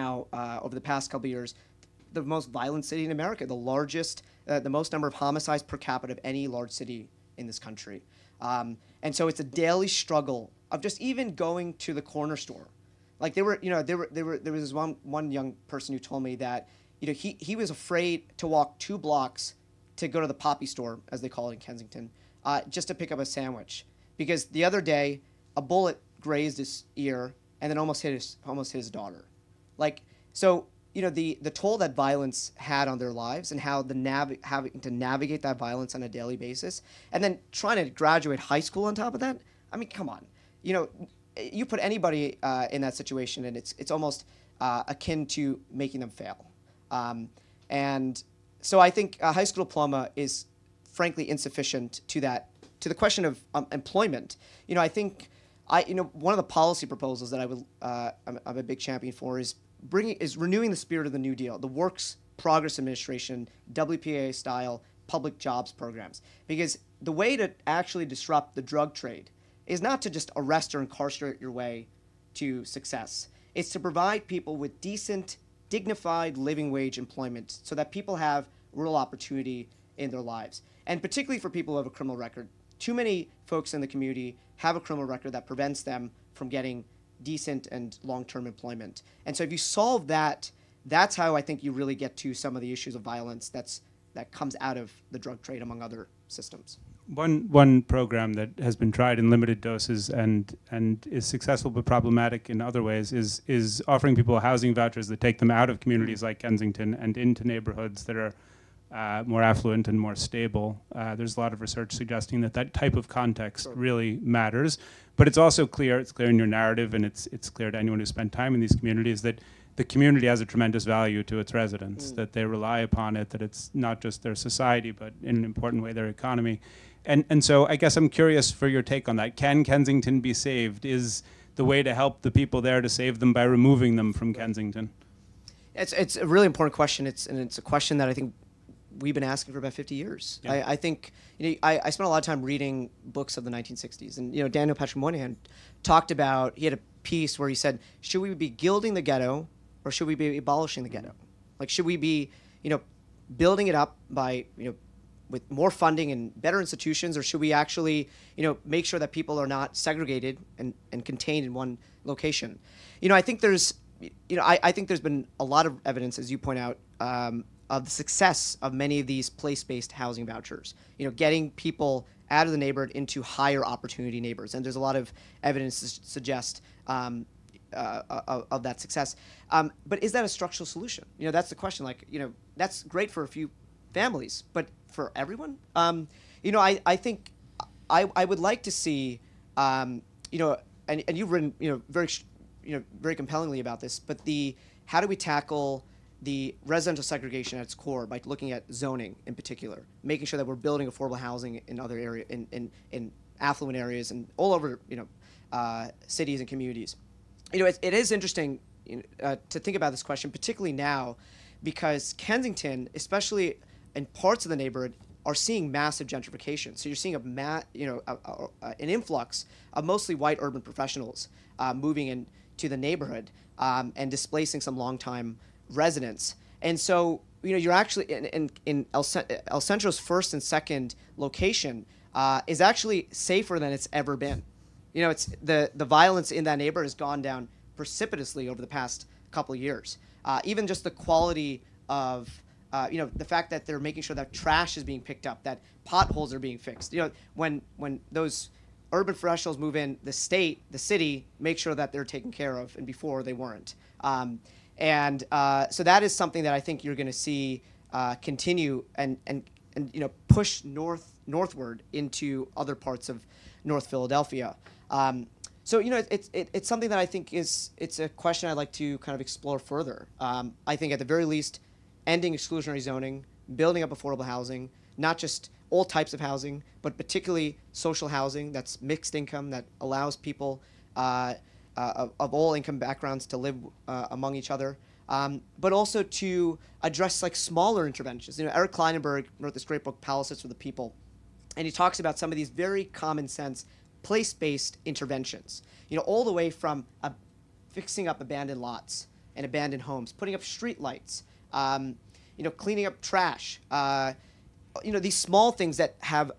now, uh, over the past couple of years, the most violent city in America, the largest, uh, the most number of homicides per capita of any large city in this country. Um, and so it's a daily struggle of just even going to the corner store. Like, they were, you know, they were, they were, there was this one, one young person who told me that, you know, he, he was afraid to walk two blocks to go to the poppy store, as they call it in Kensington, uh, just to pick up a sandwich. Because the other day, a bullet grazed his ear and then almost hit his, almost hit his daughter. Like, so... you know, the, the toll that violence had on their lives, and how the nav having to navigate that violence on a daily basis, and then trying to graduate high school on top of that. I mean, come on. You know, you put anybody uh, in that situation, and it's it's almost uh, akin to making them fail. Um, and so I think a high school diploma is frankly insufficient to that, to the question of um, employment. You know, I think I you know one of the policy proposals that I would uh, I'm, I'm a big champion for is. Bringing, is renewing the spirit of the New Deal, the Works Progress Administration, W P A-style public jobs programs. Because the way to actually disrupt the drug trade is not to just arrest or incarcerate your way to success. It's to provide people with decent, dignified living wage employment so that people have real opportunity in their lives. And particularly for people who have a criminal record. Too many folks in the community have a criminal record that prevents them from getting decent and long-term employment. And so if you solve that, that's how I think you really get to some of the issues of violence that's that comes out of the drug trade, among other systems. One one program that has been tried in limited doses and and is successful but problematic in other ways is is offering people housing vouchers that take them out of communities like Kensington and into neighborhoods that are uh, more affluent and more stable. Uh, there's a lot of research suggesting that that type of context sure. really matters. But it's also clear, it's clear in your narrative, and it's it's clear to anyone who spent time in these communities that the community has a tremendous value to its residents, mm. that they rely upon it, that it's not just their society, but in an important way, their economy. And and so I guess I'm curious for your take on that. Can Kensington be saved? Is the way to help the people there to save them by removing them from Kensington? It's it's a really important question. It's and it's a question that I think we've been asking for about fifty years. Yeah. I, I think, you know, I, I spent a lot of time reading books of the nineteen sixties. And, you know, Daniel Patrick Moynihan talked about, he had a piece where he said, should we be gilding the ghetto or should we be abolishing the ghetto? Like, should we be, you know, building it up by, you know, with more funding and better institutions, or should we actually, you know, make sure that people are not segregated and, and contained in one location? You know, I think there's, you know, I, I think there's been a lot of evidence, as you point out, um, of the success of many of these place-based housing vouchers, you know, getting people out of the neighborhood into higher opportunity neighbors. And there's a lot of evidence to suggest um, uh, of, of that success. Um, but is that a structural solution? You know, that's the question. Like, you know, that's great for a few families, but for everyone? Um, you know, I, I think I, I would like to see, um, you know, and, and you've written, you know, very, you know, very compellingly about this, but the, how do we tackle the residential segregation at its core by looking at zoning in particular, making sure that we're building affordable housing in other area, in, in, in affluent areas and all over, you know, uh, cities and communities. You know, it, it is interesting you know, uh, to think about this question, particularly now, because Kensington, especially in parts of the neighborhood, are seeing massive gentrification. So you're seeing a ma you know, a, a, a, an influx of mostly white urban professionals uh, moving into the neighborhood um, and displacing some long-time residents. And so, you know, you're actually in, in, in El, El Centro's first and second location uh, is actually safer than it's ever been. You know, it's the, the violence in that neighborhood has gone down precipitously over the past couple of years. Uh, even just the quality of, uh, you know, the fact that they're making sure that trash is being picked up, that potholes are being fixed. You know, when, when those urban professionals move in, the state, the city, make sure that they're taken care of, and before they weren't. Um, And uh, so that is something that I think you're going to see uh, continue and, and, and you know, push north northward into other parts of North Philadelphia. Um, so, you know, it's, it, it's something that I think is it's a question I'd like to kind of explore further. Um, I think at the very least, ending exclusionary zoning, building up affordable housing, not just all types of housing, but particularly social housing that's mixed income that allows people uh, Uh, of, of all income backgrounds to live uh, among each other, um, but also to address like smaller interventions. You know, Eric Kleinenberg wrote this great book, Palisades for the People, and he talks about some of these very common sense place-based interventions. You know, all the way from uh, fixing up abandoned lots and abandoned homes, putting up street lights, um, you know, cleaning up trash. Uh, you know, these small things that have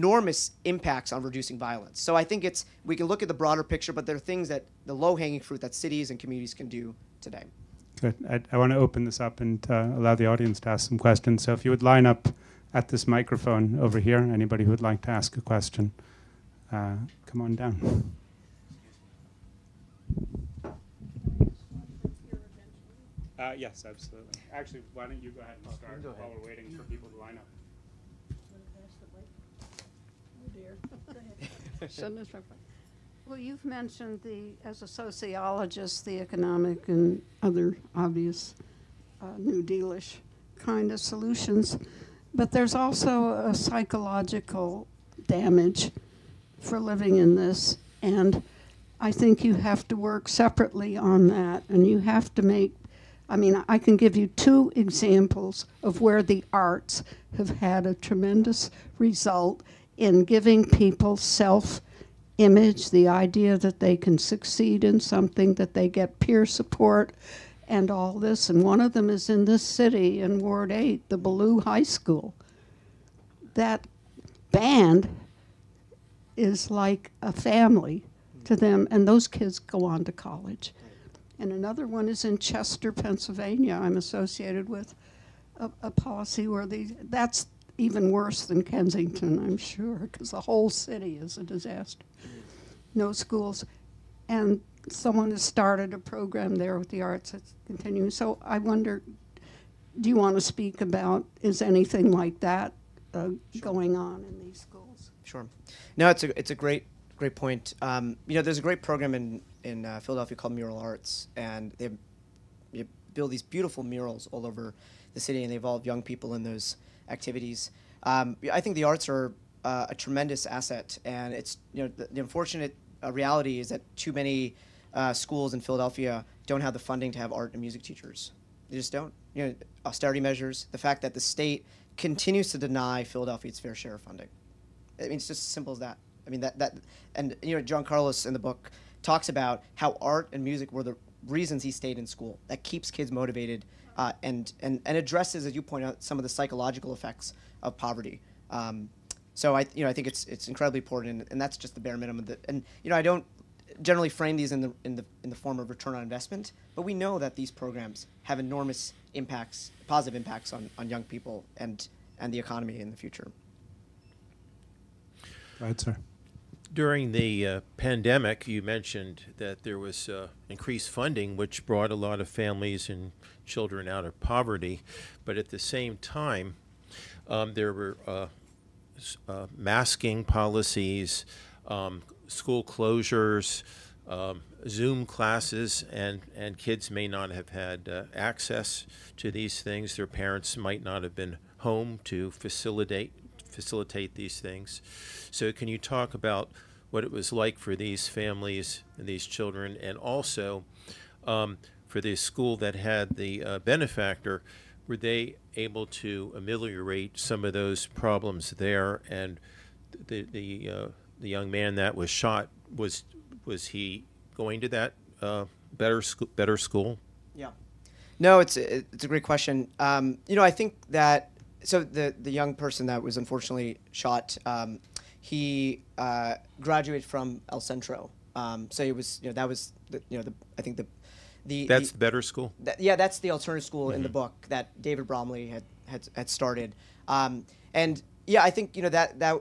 enormous impacts on reducing violence. So I think it's, we can look at the broader picture, but there are things that, the low-hanging fruit that cities and communities can do today. Good. I, I want to open this up and uh, allow the audience to ask some questions. So if you would line up at this microphone over here, anybody who would like to ask a question, uh, come on down. Uh, yes, absolutely. Actually, why don't you go ahead and start while we're waiting for people to line up. Well, you've mentioned the, as a sociologist, the economic and other obvious uh, New Dealish kind of solutions, but there's also a psychological damage for living in this, and I think you have to work separately on that, and you have to make, I mean, I can give you two examples of where the arts have had a tremendous result in giving people self-image, the idea that they can succeed in something, that they get peer support and all this. And one of them is in this city in Ward eight, the Ballou High School. That band is like a family to them, and those kids go on to college. And another one is in Chester, Pennsylvania. I'm associated with a, a policy where these, that's even worse than Kensington, I'm sure, because the whole city is a disaster. No schools. And someone has started a program there with the arts that's continuing. So I wonder, do you want to speak about, is anything like that uh, sure. going on in these schools? Sure. No, it's a, it's a great, great point. Um, you know, there's a great program in, in uh, Philadelphia called Mural Arts, and they, they build these beautiful murals all over the city, and they involve young people in those activities. Um, I think the arts are uh, a tremendous asset, and it's, you know, the, the unfortunate uh, reality is that too many uh, schools in Philadelphia don't have the funding to have art and music teachers. They just don't. You know, austerity measures, the fact that the state continues to deny Philadelphia its fair share of funding. I mean, it's just as simple as that. I mean, that, that, and you know, Giancarlos in the book talks about how art and music were the reasons he stayed in school. That keeps kids motivated uh, and, and, and addresses, as you point out, some of the psychological effects of poverty. Um, so I, you know, I think it's, it's incredibly important, and, and that's just the bare minimum. Of the, and you know, I don't generally frame these in the, in, the, in the form of return on investment, but we know that these programs have enormous impacts, positive impacts on, on young people and, and the economy in the future. All right, sir. During the uh, pandemic, you mentioned that there was uh, increased funding, which brought a lot of families and children out of poverty. But at the same time, um, there were uh, uh, masking policies, um, school closures, um, Zoom classes, and, and kids may not have had uh, access to these things. Their parents might not have been home to facilitate facilitate these things. So can you talk about what it was like for these families and these children, and also um, for the school that had the uh, benefactor, were they able to ameliorate some of those problems there? And the the, uh, the young man that was shot, was was he going to that uh, better school? Better school? Yeah. No, it's a, it's a great question. Um, you know, I think that. So the, the young person that was unfortunately shot, um, he uh, graduated from El Centro. Um, so it was, you know, that was, the, you know, the, I think the, the that's the, the better school. Th yeah, that's the alternative school mm-hmm. in the book that David Bromley had had, had started. Um, and yeah, I think you know that that,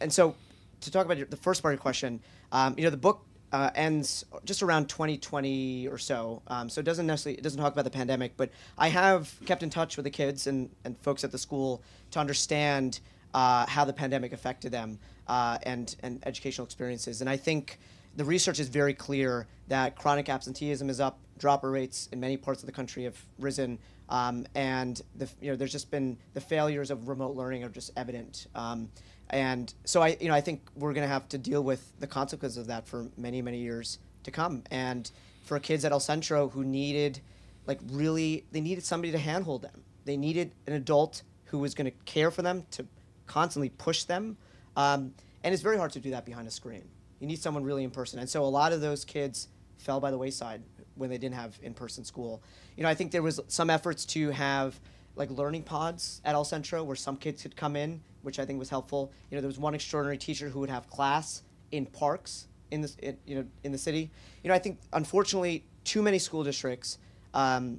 and so to talk about your, the first part of your question, um, you know, the book uh, ends just around twenty twenty or so. Um, so it doesn't necessarily, it doesn't talk about the pandemic, but I have kept in touch with the kids and, and folks at the school to understand uh, how the pandemic affected them uh, and, and educational experiences. And I think the research is very clear that chronic absenteeism is up, dropper rates in many parts of the country have risen, um, and the, you know, there's just been the failures of remote learning are just evident. Um, And so I, you know, I think we're going to have to deal with the consequences of that for many, many years to come. And for kids at El Centro who needed, like really, they needed somebody to handhold them. They needed an adult who was going to care for them, to constantly push them. Um, and it's very hard to do that behind a screen. You need someone really in person. And so a lot of those kids fell by the wayside when they didn't have in-person school. You know, I think there was some efforts to have like learning pods at El Centro where some kids could come in, which I think was helpful. You know, there was one extraordinary teacher who would have class in parks in the, in, you know, in the city. You know, I think, unfortunately, too many school districts um,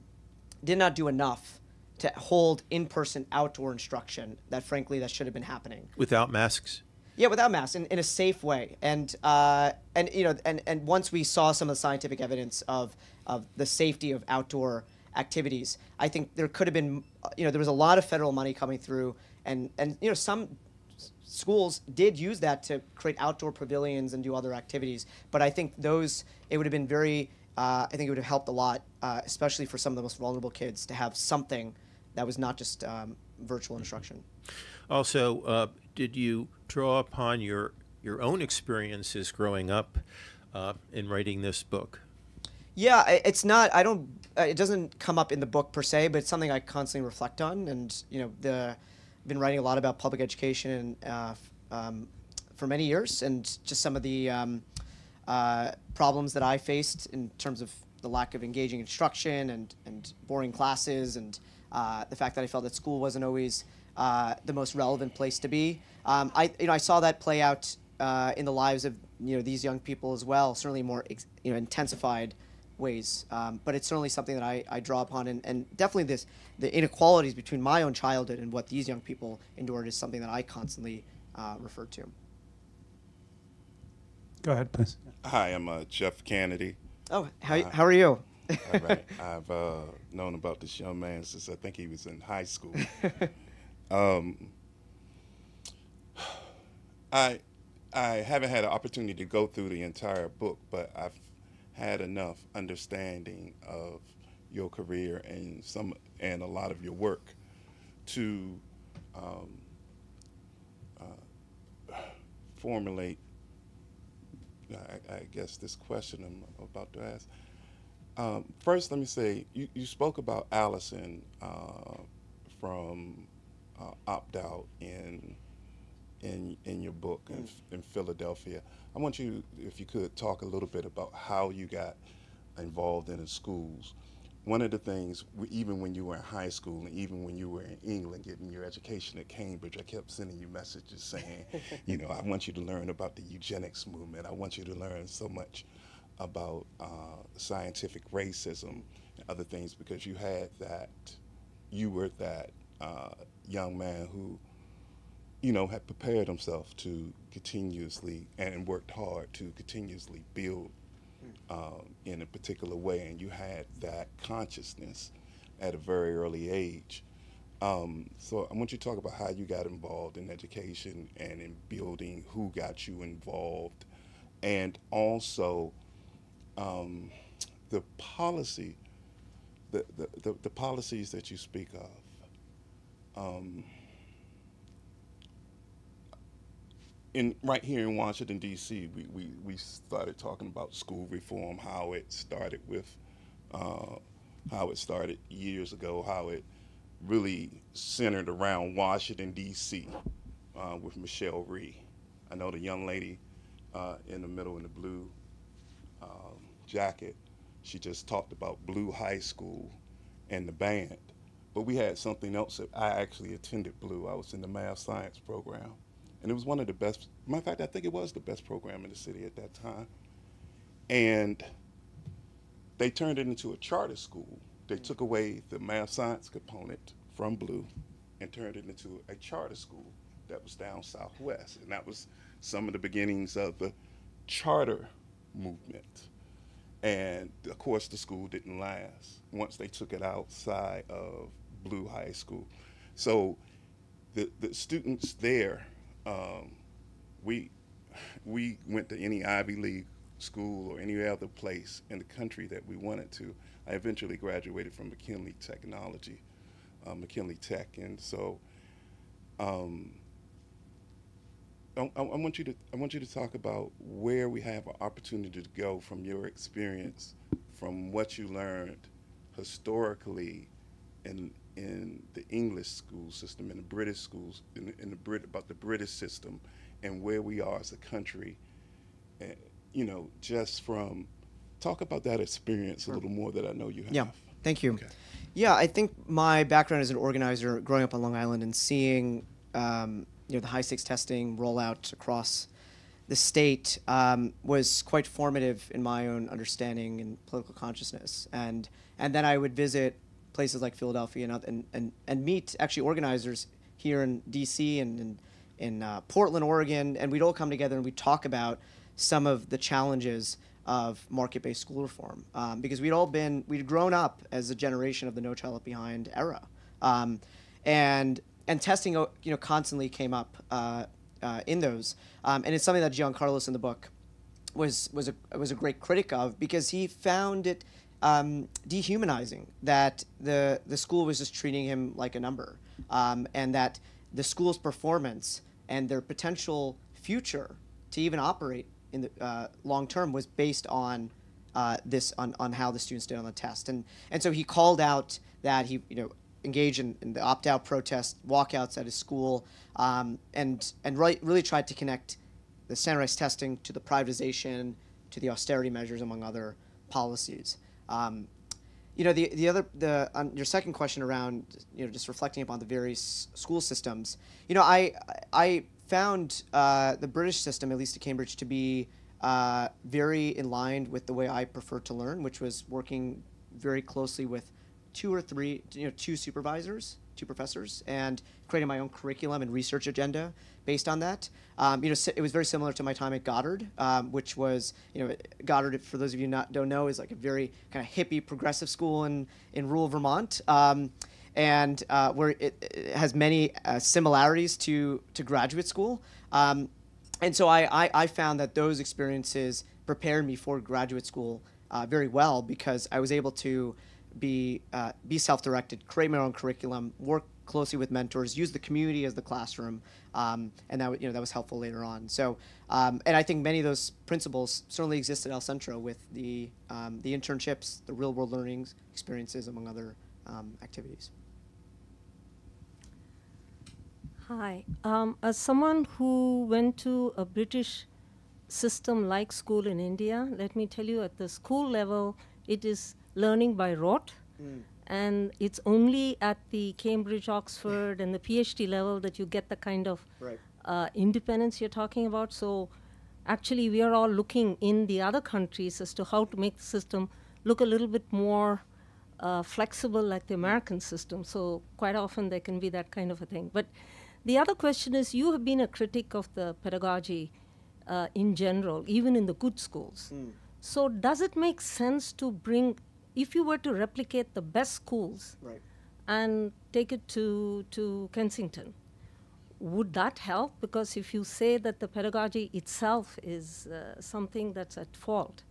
did not do enough to hold in-person outdoor instruction that, frankly, that should have been happening. Without masks? Yeah, without masks, in, in a safe way. And, uh, and you know, and, and once we saw some of the scientific evidence of, of the safety of outdoor activities, I think there could have been, you know, there was a lot of federal money coming through. And, and you know, some schools did use that to create outdoor pavilions and do other activities. But I think those, it would have been very, uh, I think it would have helped a lot, uh, especially for some of the most vulnerable kids, to have something that was not just um, virtual instruction. Also, uh, did you draw upon your, your own experiences growing up uh, in writing this book? Yeah, it's not, I don't, it doesn't come up in the book per se, but it's something I constantly reflect on. And, you know, the... been writing a lot about public education uh, um, for many years, and just some of the um, uh, problems that I faced in terms of the lack of engaging instruction and, and boring classes, and uh, the fact that I felt that school wasn't always uh, the most relevant place to be. Um, I, you know, I saw that play out uh, in the lives of you know these young people as well, certainly more ex you know intensified ways. Um, but it's certainly something that I, I draw upon, and, and definitely this the inequalities between my own childhood and what these young people endured is something that I constantly uh, refer to. Go ahead, please. Hi, I'm uh, Jeff Kennedy. Oh, how, uh, how are you? All right. I've uh, known about this young man since I think he was in high school. um, I I haven't had an opportunity to go through the entire book, but I've had enough understanding of your career and some and a lot of your work to um, uh, formulate. I, I guess this question I'm about to ask. Um, first, let me say, you, you spoke about Allison uh, from uh, opt-out in, in in your book mm. in, in Philadelphia. I want you, if you could, talk a little bit about how you got involved in the schools. One of the things, even when you were in high school and even when you were in England getting your education at Cambridge, I kept sending you messages saying, you know, I want you to learn about the eugenics movement. I want you to learn so much about uh, scientific racism and other things, because you had that, you were that uh, young man who, you know, had prepared himself to continuously and worked hard to continuously build Um, in a particular way, and you had that consciousness at a very early age. Um, so I want you to talk about how you got involved in education and in building, who got you involved, and also um, the policy, the, the, the, the policies that you speak of. Um, In, right here in Washington, D C, we, we, we started talking about school reform, how it started with, uh, how it started years ago, how it really centered around Washington, D C, uh, with Michelle Rhee. I know the young lady uh, in the middle in the blue um, jacket, she just talked about Blue High School and the band. But we had something else that I actually attended Blue. I was in the math science program. And it was one of the best, matter of fact, I think it was the best program in the city at that time. And they turned it into a charter school. They took away the math science component from Blue and turned it into a charter school that was down Southwest. And that was some of the beginnings of the charter movement. And of course, the school didn't last once they took it outside of Blue High School. So the, the students there, Um, we, we went to any Ivy League school or any other place in the country that we wanted to. I eventually graduated from McKinley Technology, uh, McKinley Tech, and so um, I, I want you to I want you to talk about where we have an opportunity to go from your experience, from what you learned historically, and in the English school system, in the British schools, in the, in the Brit about the British system, and where we are as a country, uh, you know, just from talk about that experience sure. a little more that I know you have. Yeah, thank you. Okay. Yeah, I think my background as an organizer, growing up on Long Island and seeing, um, you know, the high stakes testing rollout across the state um, was quite formative in my own understanding and political consciousness, and and then I would visit places like Philadelphia and, and, and, and meet actually organizers here in D C and in, in uh, Portland, Oregon, and we'd all come together and we'd talk about some of the challenges of market-based school reform. Um, because we'd all been, we'd grown up as a generation of the No Child Left Behind era. Um, and and testing you know, constantly came up uh, uh, in those. Um, and it's something that Giancarlos in the book was, was, a, was a great critic of, because he found it Um, dehumanizing that the the school was just treating him like a number, um, and that the school's performance and their potential future to even operate in the uh, long term was based on uh, this on, on how the students did on the test, and and so he called out that he you know engaged in, in the opt-out protest walkouts at his school, um, and and right, really tried to connect the standardized testing to the privatization, to the austerity measures, among other policies. Um, you know, the, the other, the, on your second question around, you know, just reflecting upon the various school systems, you know, I, I found uh, the British system, at least at Cambridge, to be uh, very in line with the way I prefer to learn, which was working very closely with two or three, you know, two supervisors, two professors, and creating my own curriculum and research agenda based on that. Um, you know, it was very similar to my time at Goddard, um, which was, you know, Goddard, for those of you not don't know, is like a very kind of hippie progressive school in in rural Vermont, um, and uh, where it, it has many uh, similarities to to graduate school. Um, and so I, I I found that those experiences prepared me for graduate school uh, very well, because I was able to be uh, be self-directed, create my own curriculum, work closely with mentors, use the community as the classroom, um, and that you know that was helpful later on. So, um, and I think many of those principles certainly exist at El Centro with the um, the internships, the real-world learnings, experiences, among other um, activities. Hi, um, as someone who went to a British system-like school in India, let me tell you, at the school level, it is learning by rot, mm. and it's only at the Cambridge, Oxford, and the PhD level that you get the kind of right. uh, independence you're talking about. So actually, we are all looking in the other countries as to how to make the system look a little bit more uh, flexible, like the American system. So quite often, there can be that kind of a thing. But the other question is, you have been a critic of the pedagogy uh, in general, even in the good schools. Mm. So does it make sense to bring, if you were to replicate the best schools right. and take it to, to Kensington, would that help? Because if you say that the pedagogy itself is uh, something that's at fault,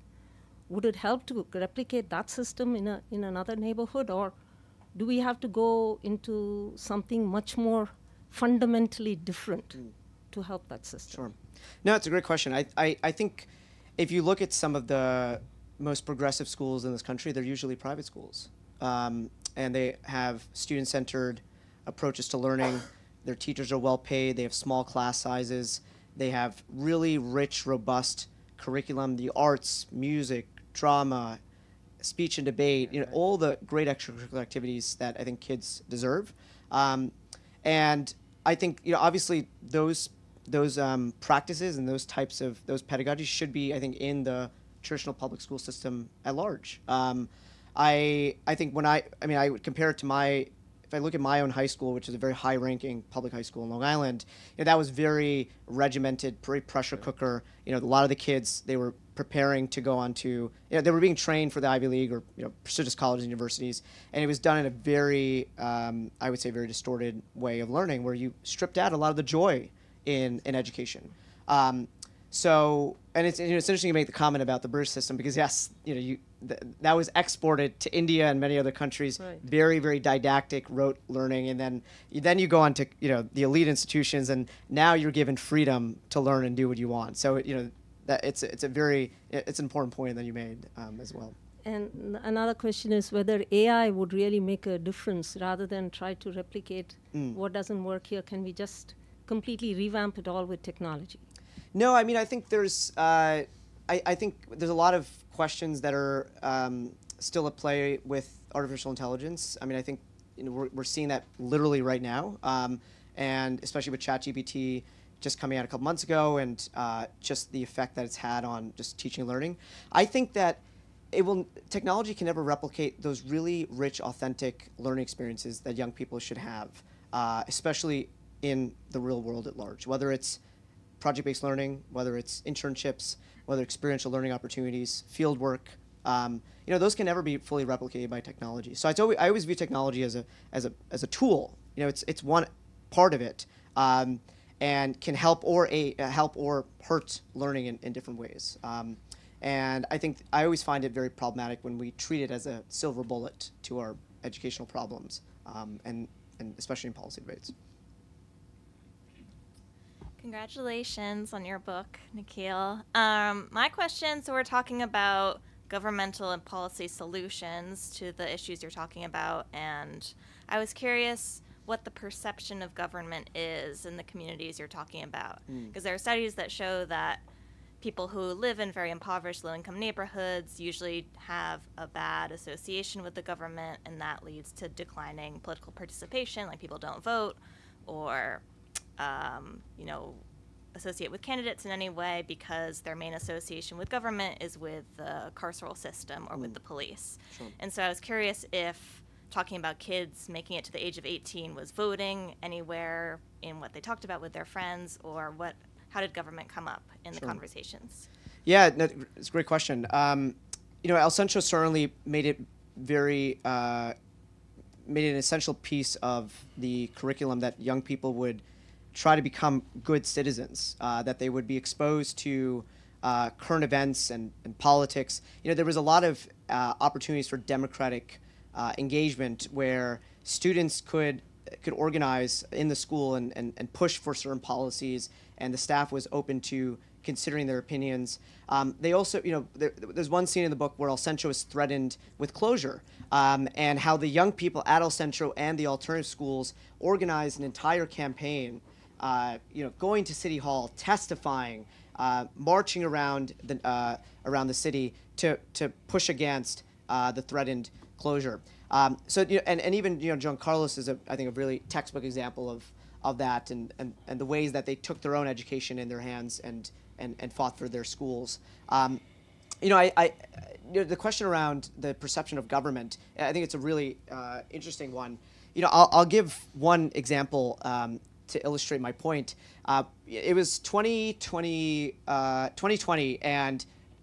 would it help to replicate that system in, a, in another neighborhood? Or do we have to go into something much more fundamentally different mm. to help that system? Sure. No, it's a great question. I, I, I think if you look at some of the most progressive schools in this country, they're usually private schools. Um, and they have student-centered approaches to learning. Their teachers are well-paid. They have small class sizes. They have really rich, robust curriculum, the arts, music, drama, speech and debate, you know, all the great extracurricular activities that I think kids deserve. Um, and I think, you know, obviously those, those um, practices and those types of, those pedagogies should be, I think, in the traditional public school system at large. Um, I I think when I, I mean, I would compare it to my, if I look at my own high school, which is a very high-ranking public high school in Long Island, you know, that was very regimented, very pressure cooker. You know, a lot of the kids, they were preparing to go on to, you know, they were being trained for the Ivy League or, you know, prestigious colleges and universities, and it was done in a very, um, I would say, very distorted way of learning, where you stripped out a lot of the joy in, in education. Um, So, and it's, you know, it's interesting you make the comment about the British system, because yes, you know, you, th that was exported to India and many other countries, right. very, very didactic, rote learning, and then, then you go on to, you know, the elite institutions, and now you're given freedom to learn and do what you want. So, you know, that it's, it's a very, it's an important point that you made um, as well. And another question is whether A I would really make a difference, rather than try to replicate mm. what doesn't work here. Can we just completely revamp it all with technology? No, I mean, I think there's, uh, I, I think there's a lot of questions that are um, still at play with artificial intelligence. I mean, I think, you know, we're, we're seeing that literally right now, um, and especially with ChatGPT just coming out a couple months ago, and uh, just the effect that it's had on just teaching and learning. I think that it will, technology can never replicate those really rich, authentic learning experiences that young people should have, uh, especially in the real world at large, whether it's project-based learning, whether it's internships, whether experiential learning opportunities, field work, um, you know, those can never be fully replicated by technology. So it's always, I always view technology as a as a as a tool. You know, it's it's one part of it, um, and can help or a uh, help or hurt learning in, in different ways. Um, and I think I always find it very problematic when we treat it as a silver bullet to our educational problems, um, and and especially in policy debates. Congratulations on your book, Nikhil. Um, my question, so we're talking about governmental and policy solutions to the issues you're talking about, and I was curious what the perception of government is in the communities you're talking about. Because mm. there are studies that show that people who live in very impoverished, low-income neighborhoods usually have a bad association with the government, and that leads to declining political participation, like people don't vote, or um, you know, associate with candidates in any way, because their main association with government is with the carceral system or mm. with the police. Sure. And so I was curious if talking about kids making it to the age of eighteen was voting anywhere in what they talked about with their friends, or what, how did government come up in sure. the conversations? Yeah, no, it's a great question. Um, you know, El Centro certainly made it very, uh, made it an essential piece of the curriculum that young people would try to become good citizens, uh, that they would be exposed to uh, current events and, and politics. You know, there was a lot of uh, opportunities for democratic uh, engagement where students could could organize in the school and, and, and push for certain policies, and the staff was open to considering their opinions. Um, they also, you know, there, there's one scene in the book where El Centro is threatened with closure, um, and how the young people at El Centro and the alternative schools organized an entire campaign. Uh, you know, going to City Hall, testifying, uh, marching around the uh, around the city to to push against uh, the threatened closure. Um, so, you know, and and even you know, Giancarlos is a, I think, a really textbook example of of that, and, and and the ways that they took their own education in their hands and and and fought for their schools. Um, you know, I, I you know, the question around the perception of government, I think it's a really uh, interesting one. You know, I'll, I'll give one example. Um, to illustrate my point, uh, it was twenty twenty, and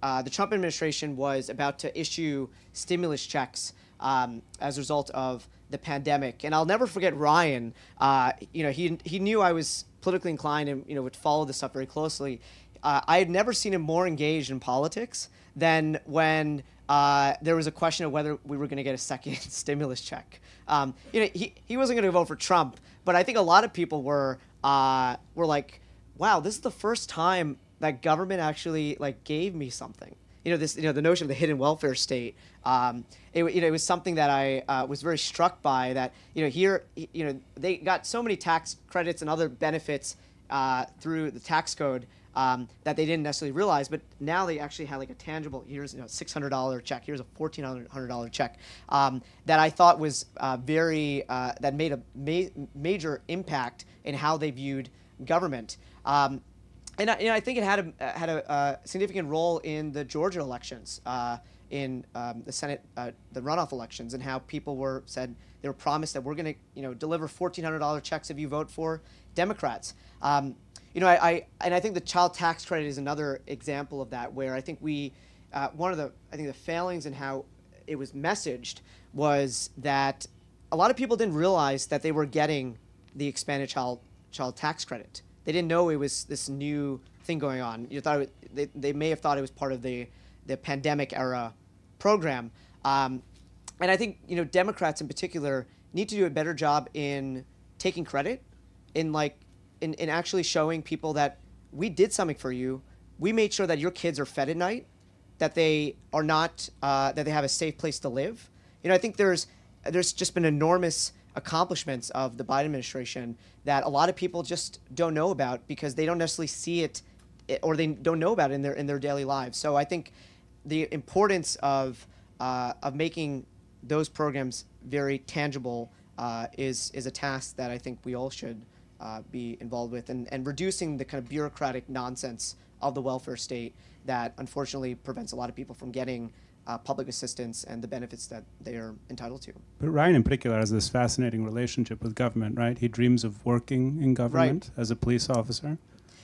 uh, the Trump administration was about to issue stimulus checks um, as a result of the pandemic. And I'll never forget Ryan. Uh, you know, he he knew I was politically inclined and, you know, would follow this up very closely. Uh, I had never seen him more engaged in politics than when Uh, there was a question of whether we were going to get a second stimulus check. Um, you know, he, he wasn't going to vote for Trump, but I think a lot of people were uh, were like, "Wow, this is the first time that government actually like gave me something." You know, this you know the notion of the hidden welfare state. Um, it you know it was something that I uh, was very struck by. That you know here you know they got so many tax credits and other benefits uh, through the tax code. Um, that they didn't necessarily realize, but now they actually had like a tangible, here's you know six hundred dollar check, here's a fourteen hundred dollar check, um, that I thought was uh, very, uh, that made a ma major impact in how they viewed government. Um, and I, you know, I think it had a, had a uh, significant role in the Georgia elections, uh, in um, the Senate, uh, the runoff elections, and how people were said, they were promised that we're gonna you know, deliver fourteen hundred dollar checks if you vote for Democrats. Um, You know, I, I and I think the child tax credit is another example of that, where I think we, uh, one of the I think the failings in how it was messaged was that a lot of people didn't realize that they were getting the expanded child child tax credit. They didn't know it was this new thing going on. You thought it was, they they may have thought it was part of the the pandemic era program, um, and I think you know Democrats in particular need to do a better job in taking credit, in like. In, in actually showing people that we did something for you, we made sure that your kids are fed at night, that they are not, uh, that they have a safe place to live. You know, I think there's there's just been enormous accomplishments of the Biden administration that a lot of people just don't know about because they don't necessarily see it, or they don't know about it in their in their daily lives. So I think the importance of uh, of making those programs very tangible uh, is is a task that I think we all should. Uh, be involved with, and, and reducing the kind of bureaucratic nonsense of the welfare state that unfortunately prevents a lot of people from getting uh, public assistance and the benefits that they are entitled to. But Ryan in particular has this fascinating relationship with government, right? He dreams of working in government right. as a police officer.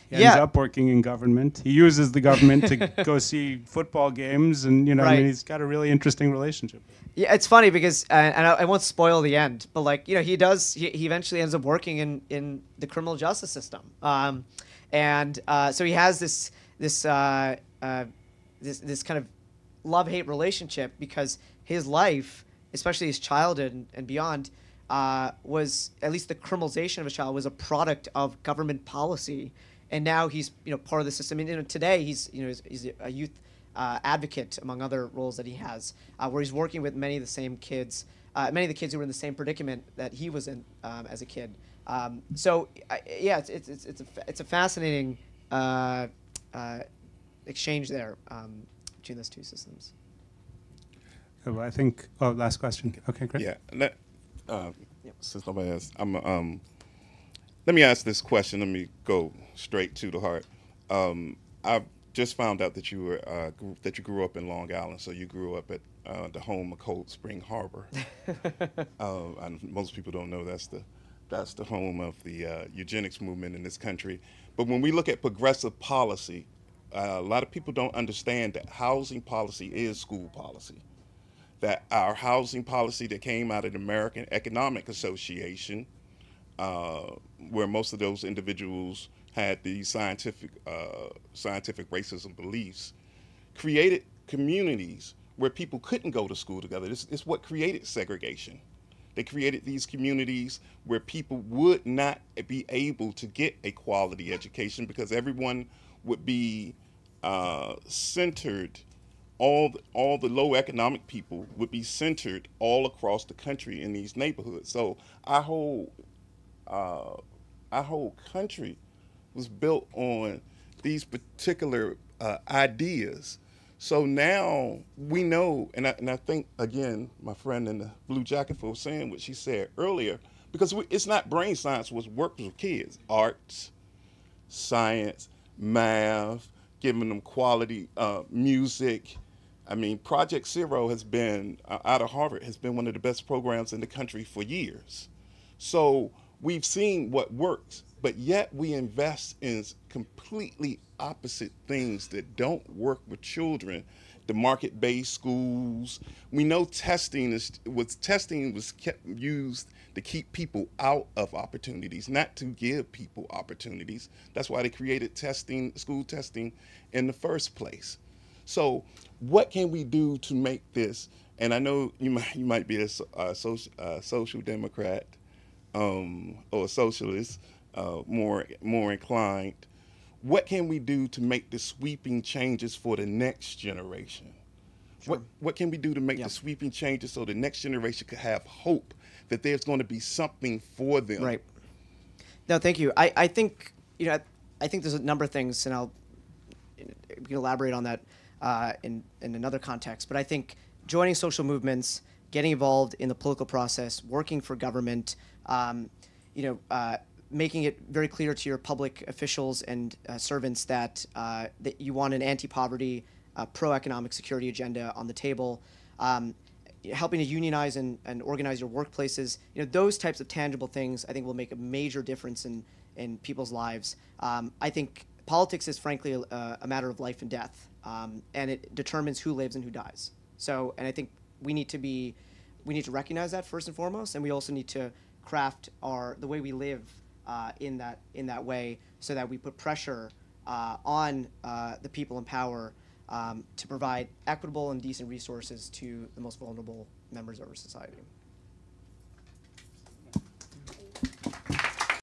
He yeah. ends up working in government. He uses the government to go see football games, and you know, right. I mean, he's got a really interesting relationship. Yeah, it's funny because, uh, and I, I won't spoil the end, but like you know, he does. He, he eventually ends up working in in the criminal justice system, um, and uh, so he has this this uh, uh, this this kind of love-hate relationship because his life, especially his childhood and, and beyond, uh, was at least the criminalization of his child was a product of government policy. And now he's, you know, part of the system. And you know, today he's, you know, he's, he's a youth uh, advocate among other roles that he has, uh, where he's working with many of the same kids, uh, many of the kids who were in the same predicament that he was in um, as a kid. Um, so, uh, yeah, it's it's it's a it's a fascinating uh, uh, exchange there um, between those two systems. Okay, well, I think. Oh, last question. Okay, great. Yeah. Let, uh, yep. Since nobody else, I'm. Um, Let me ask this question. Let me go straight to the heart. Um, I just found out that you were uh, grew, that you grew up in Long Island, so you grew up at uh, the home of Cold Spring Harbor. uh, and most people don't know that's the that's the home of the uh, eugenics movement in this country. But when we look at progressive policy, uh, a lot of people don't understand that housing policy is school policy. That our housing policy that came out of the American Economic Association, uh, where most of those individuals had the scientific, uh, scientific racism beliefs, created communities where people couldn't go to school together. It's, it's what created segregation. They created these communities where people would not be able to get a quality education because everyone would be uh, centered. All the, all the low economic people would be centered all across the country in these neighborhoods. So our whole, uh, our whole country was built on these particular uh, ideas. So now we know, and I, and I think, again, my friend in the blue jacket for saying what she said earlier, because we, it's not brain science, what works with kids. Arts, science, math, giving them quality uh, music. I mean, Project Zero has been, uh, out of Harvard, has been one of the best programs in the country for years. So we've seen what works, but yet we invest in completely opposite things that don't work with children. The market-based schools. We know testing is, was, testing was kept used to keep people out of opportunities, not to give people opportunities. That's why they created testing, school testing in the first place. So what can we do to make this, and I know you might, you might be a, a, social, a social democrat um, or a socialist, uh, more, more inclined. What can we do to make the sweeping changes for the next generation? Sure. What, what can we do to make yeah. the sweeping changes so the next generation could have hope that there's going to be something for them? Right. No, thank you. I, I think, you know, I, I think there's a number of things, and I'll we can elaborate on that uh, in, in another context. But I think joining social movements, getting involved in the political process, working for government, um, you know, uh, making it very clear to your public officials and uh, servants that uh, that you want an anti-poverty, uh, pro-economic security agenda on the table, um, helping to unionize and, and organize your workplaces. You know, those types of tangible things I think will make a major difference in, in people's lives. Um, I think politics is frankly a, a matter of life and death, um, and it determines who lives and who dies. So, and I think we need to be, we need to recognize that first and foremost, and we also need to craft our, the way we live Uh, in that in that way, so that we put pressure uh, on uh, the people in power um, to provide equitable and decent resources to the most vulnerable members of our society.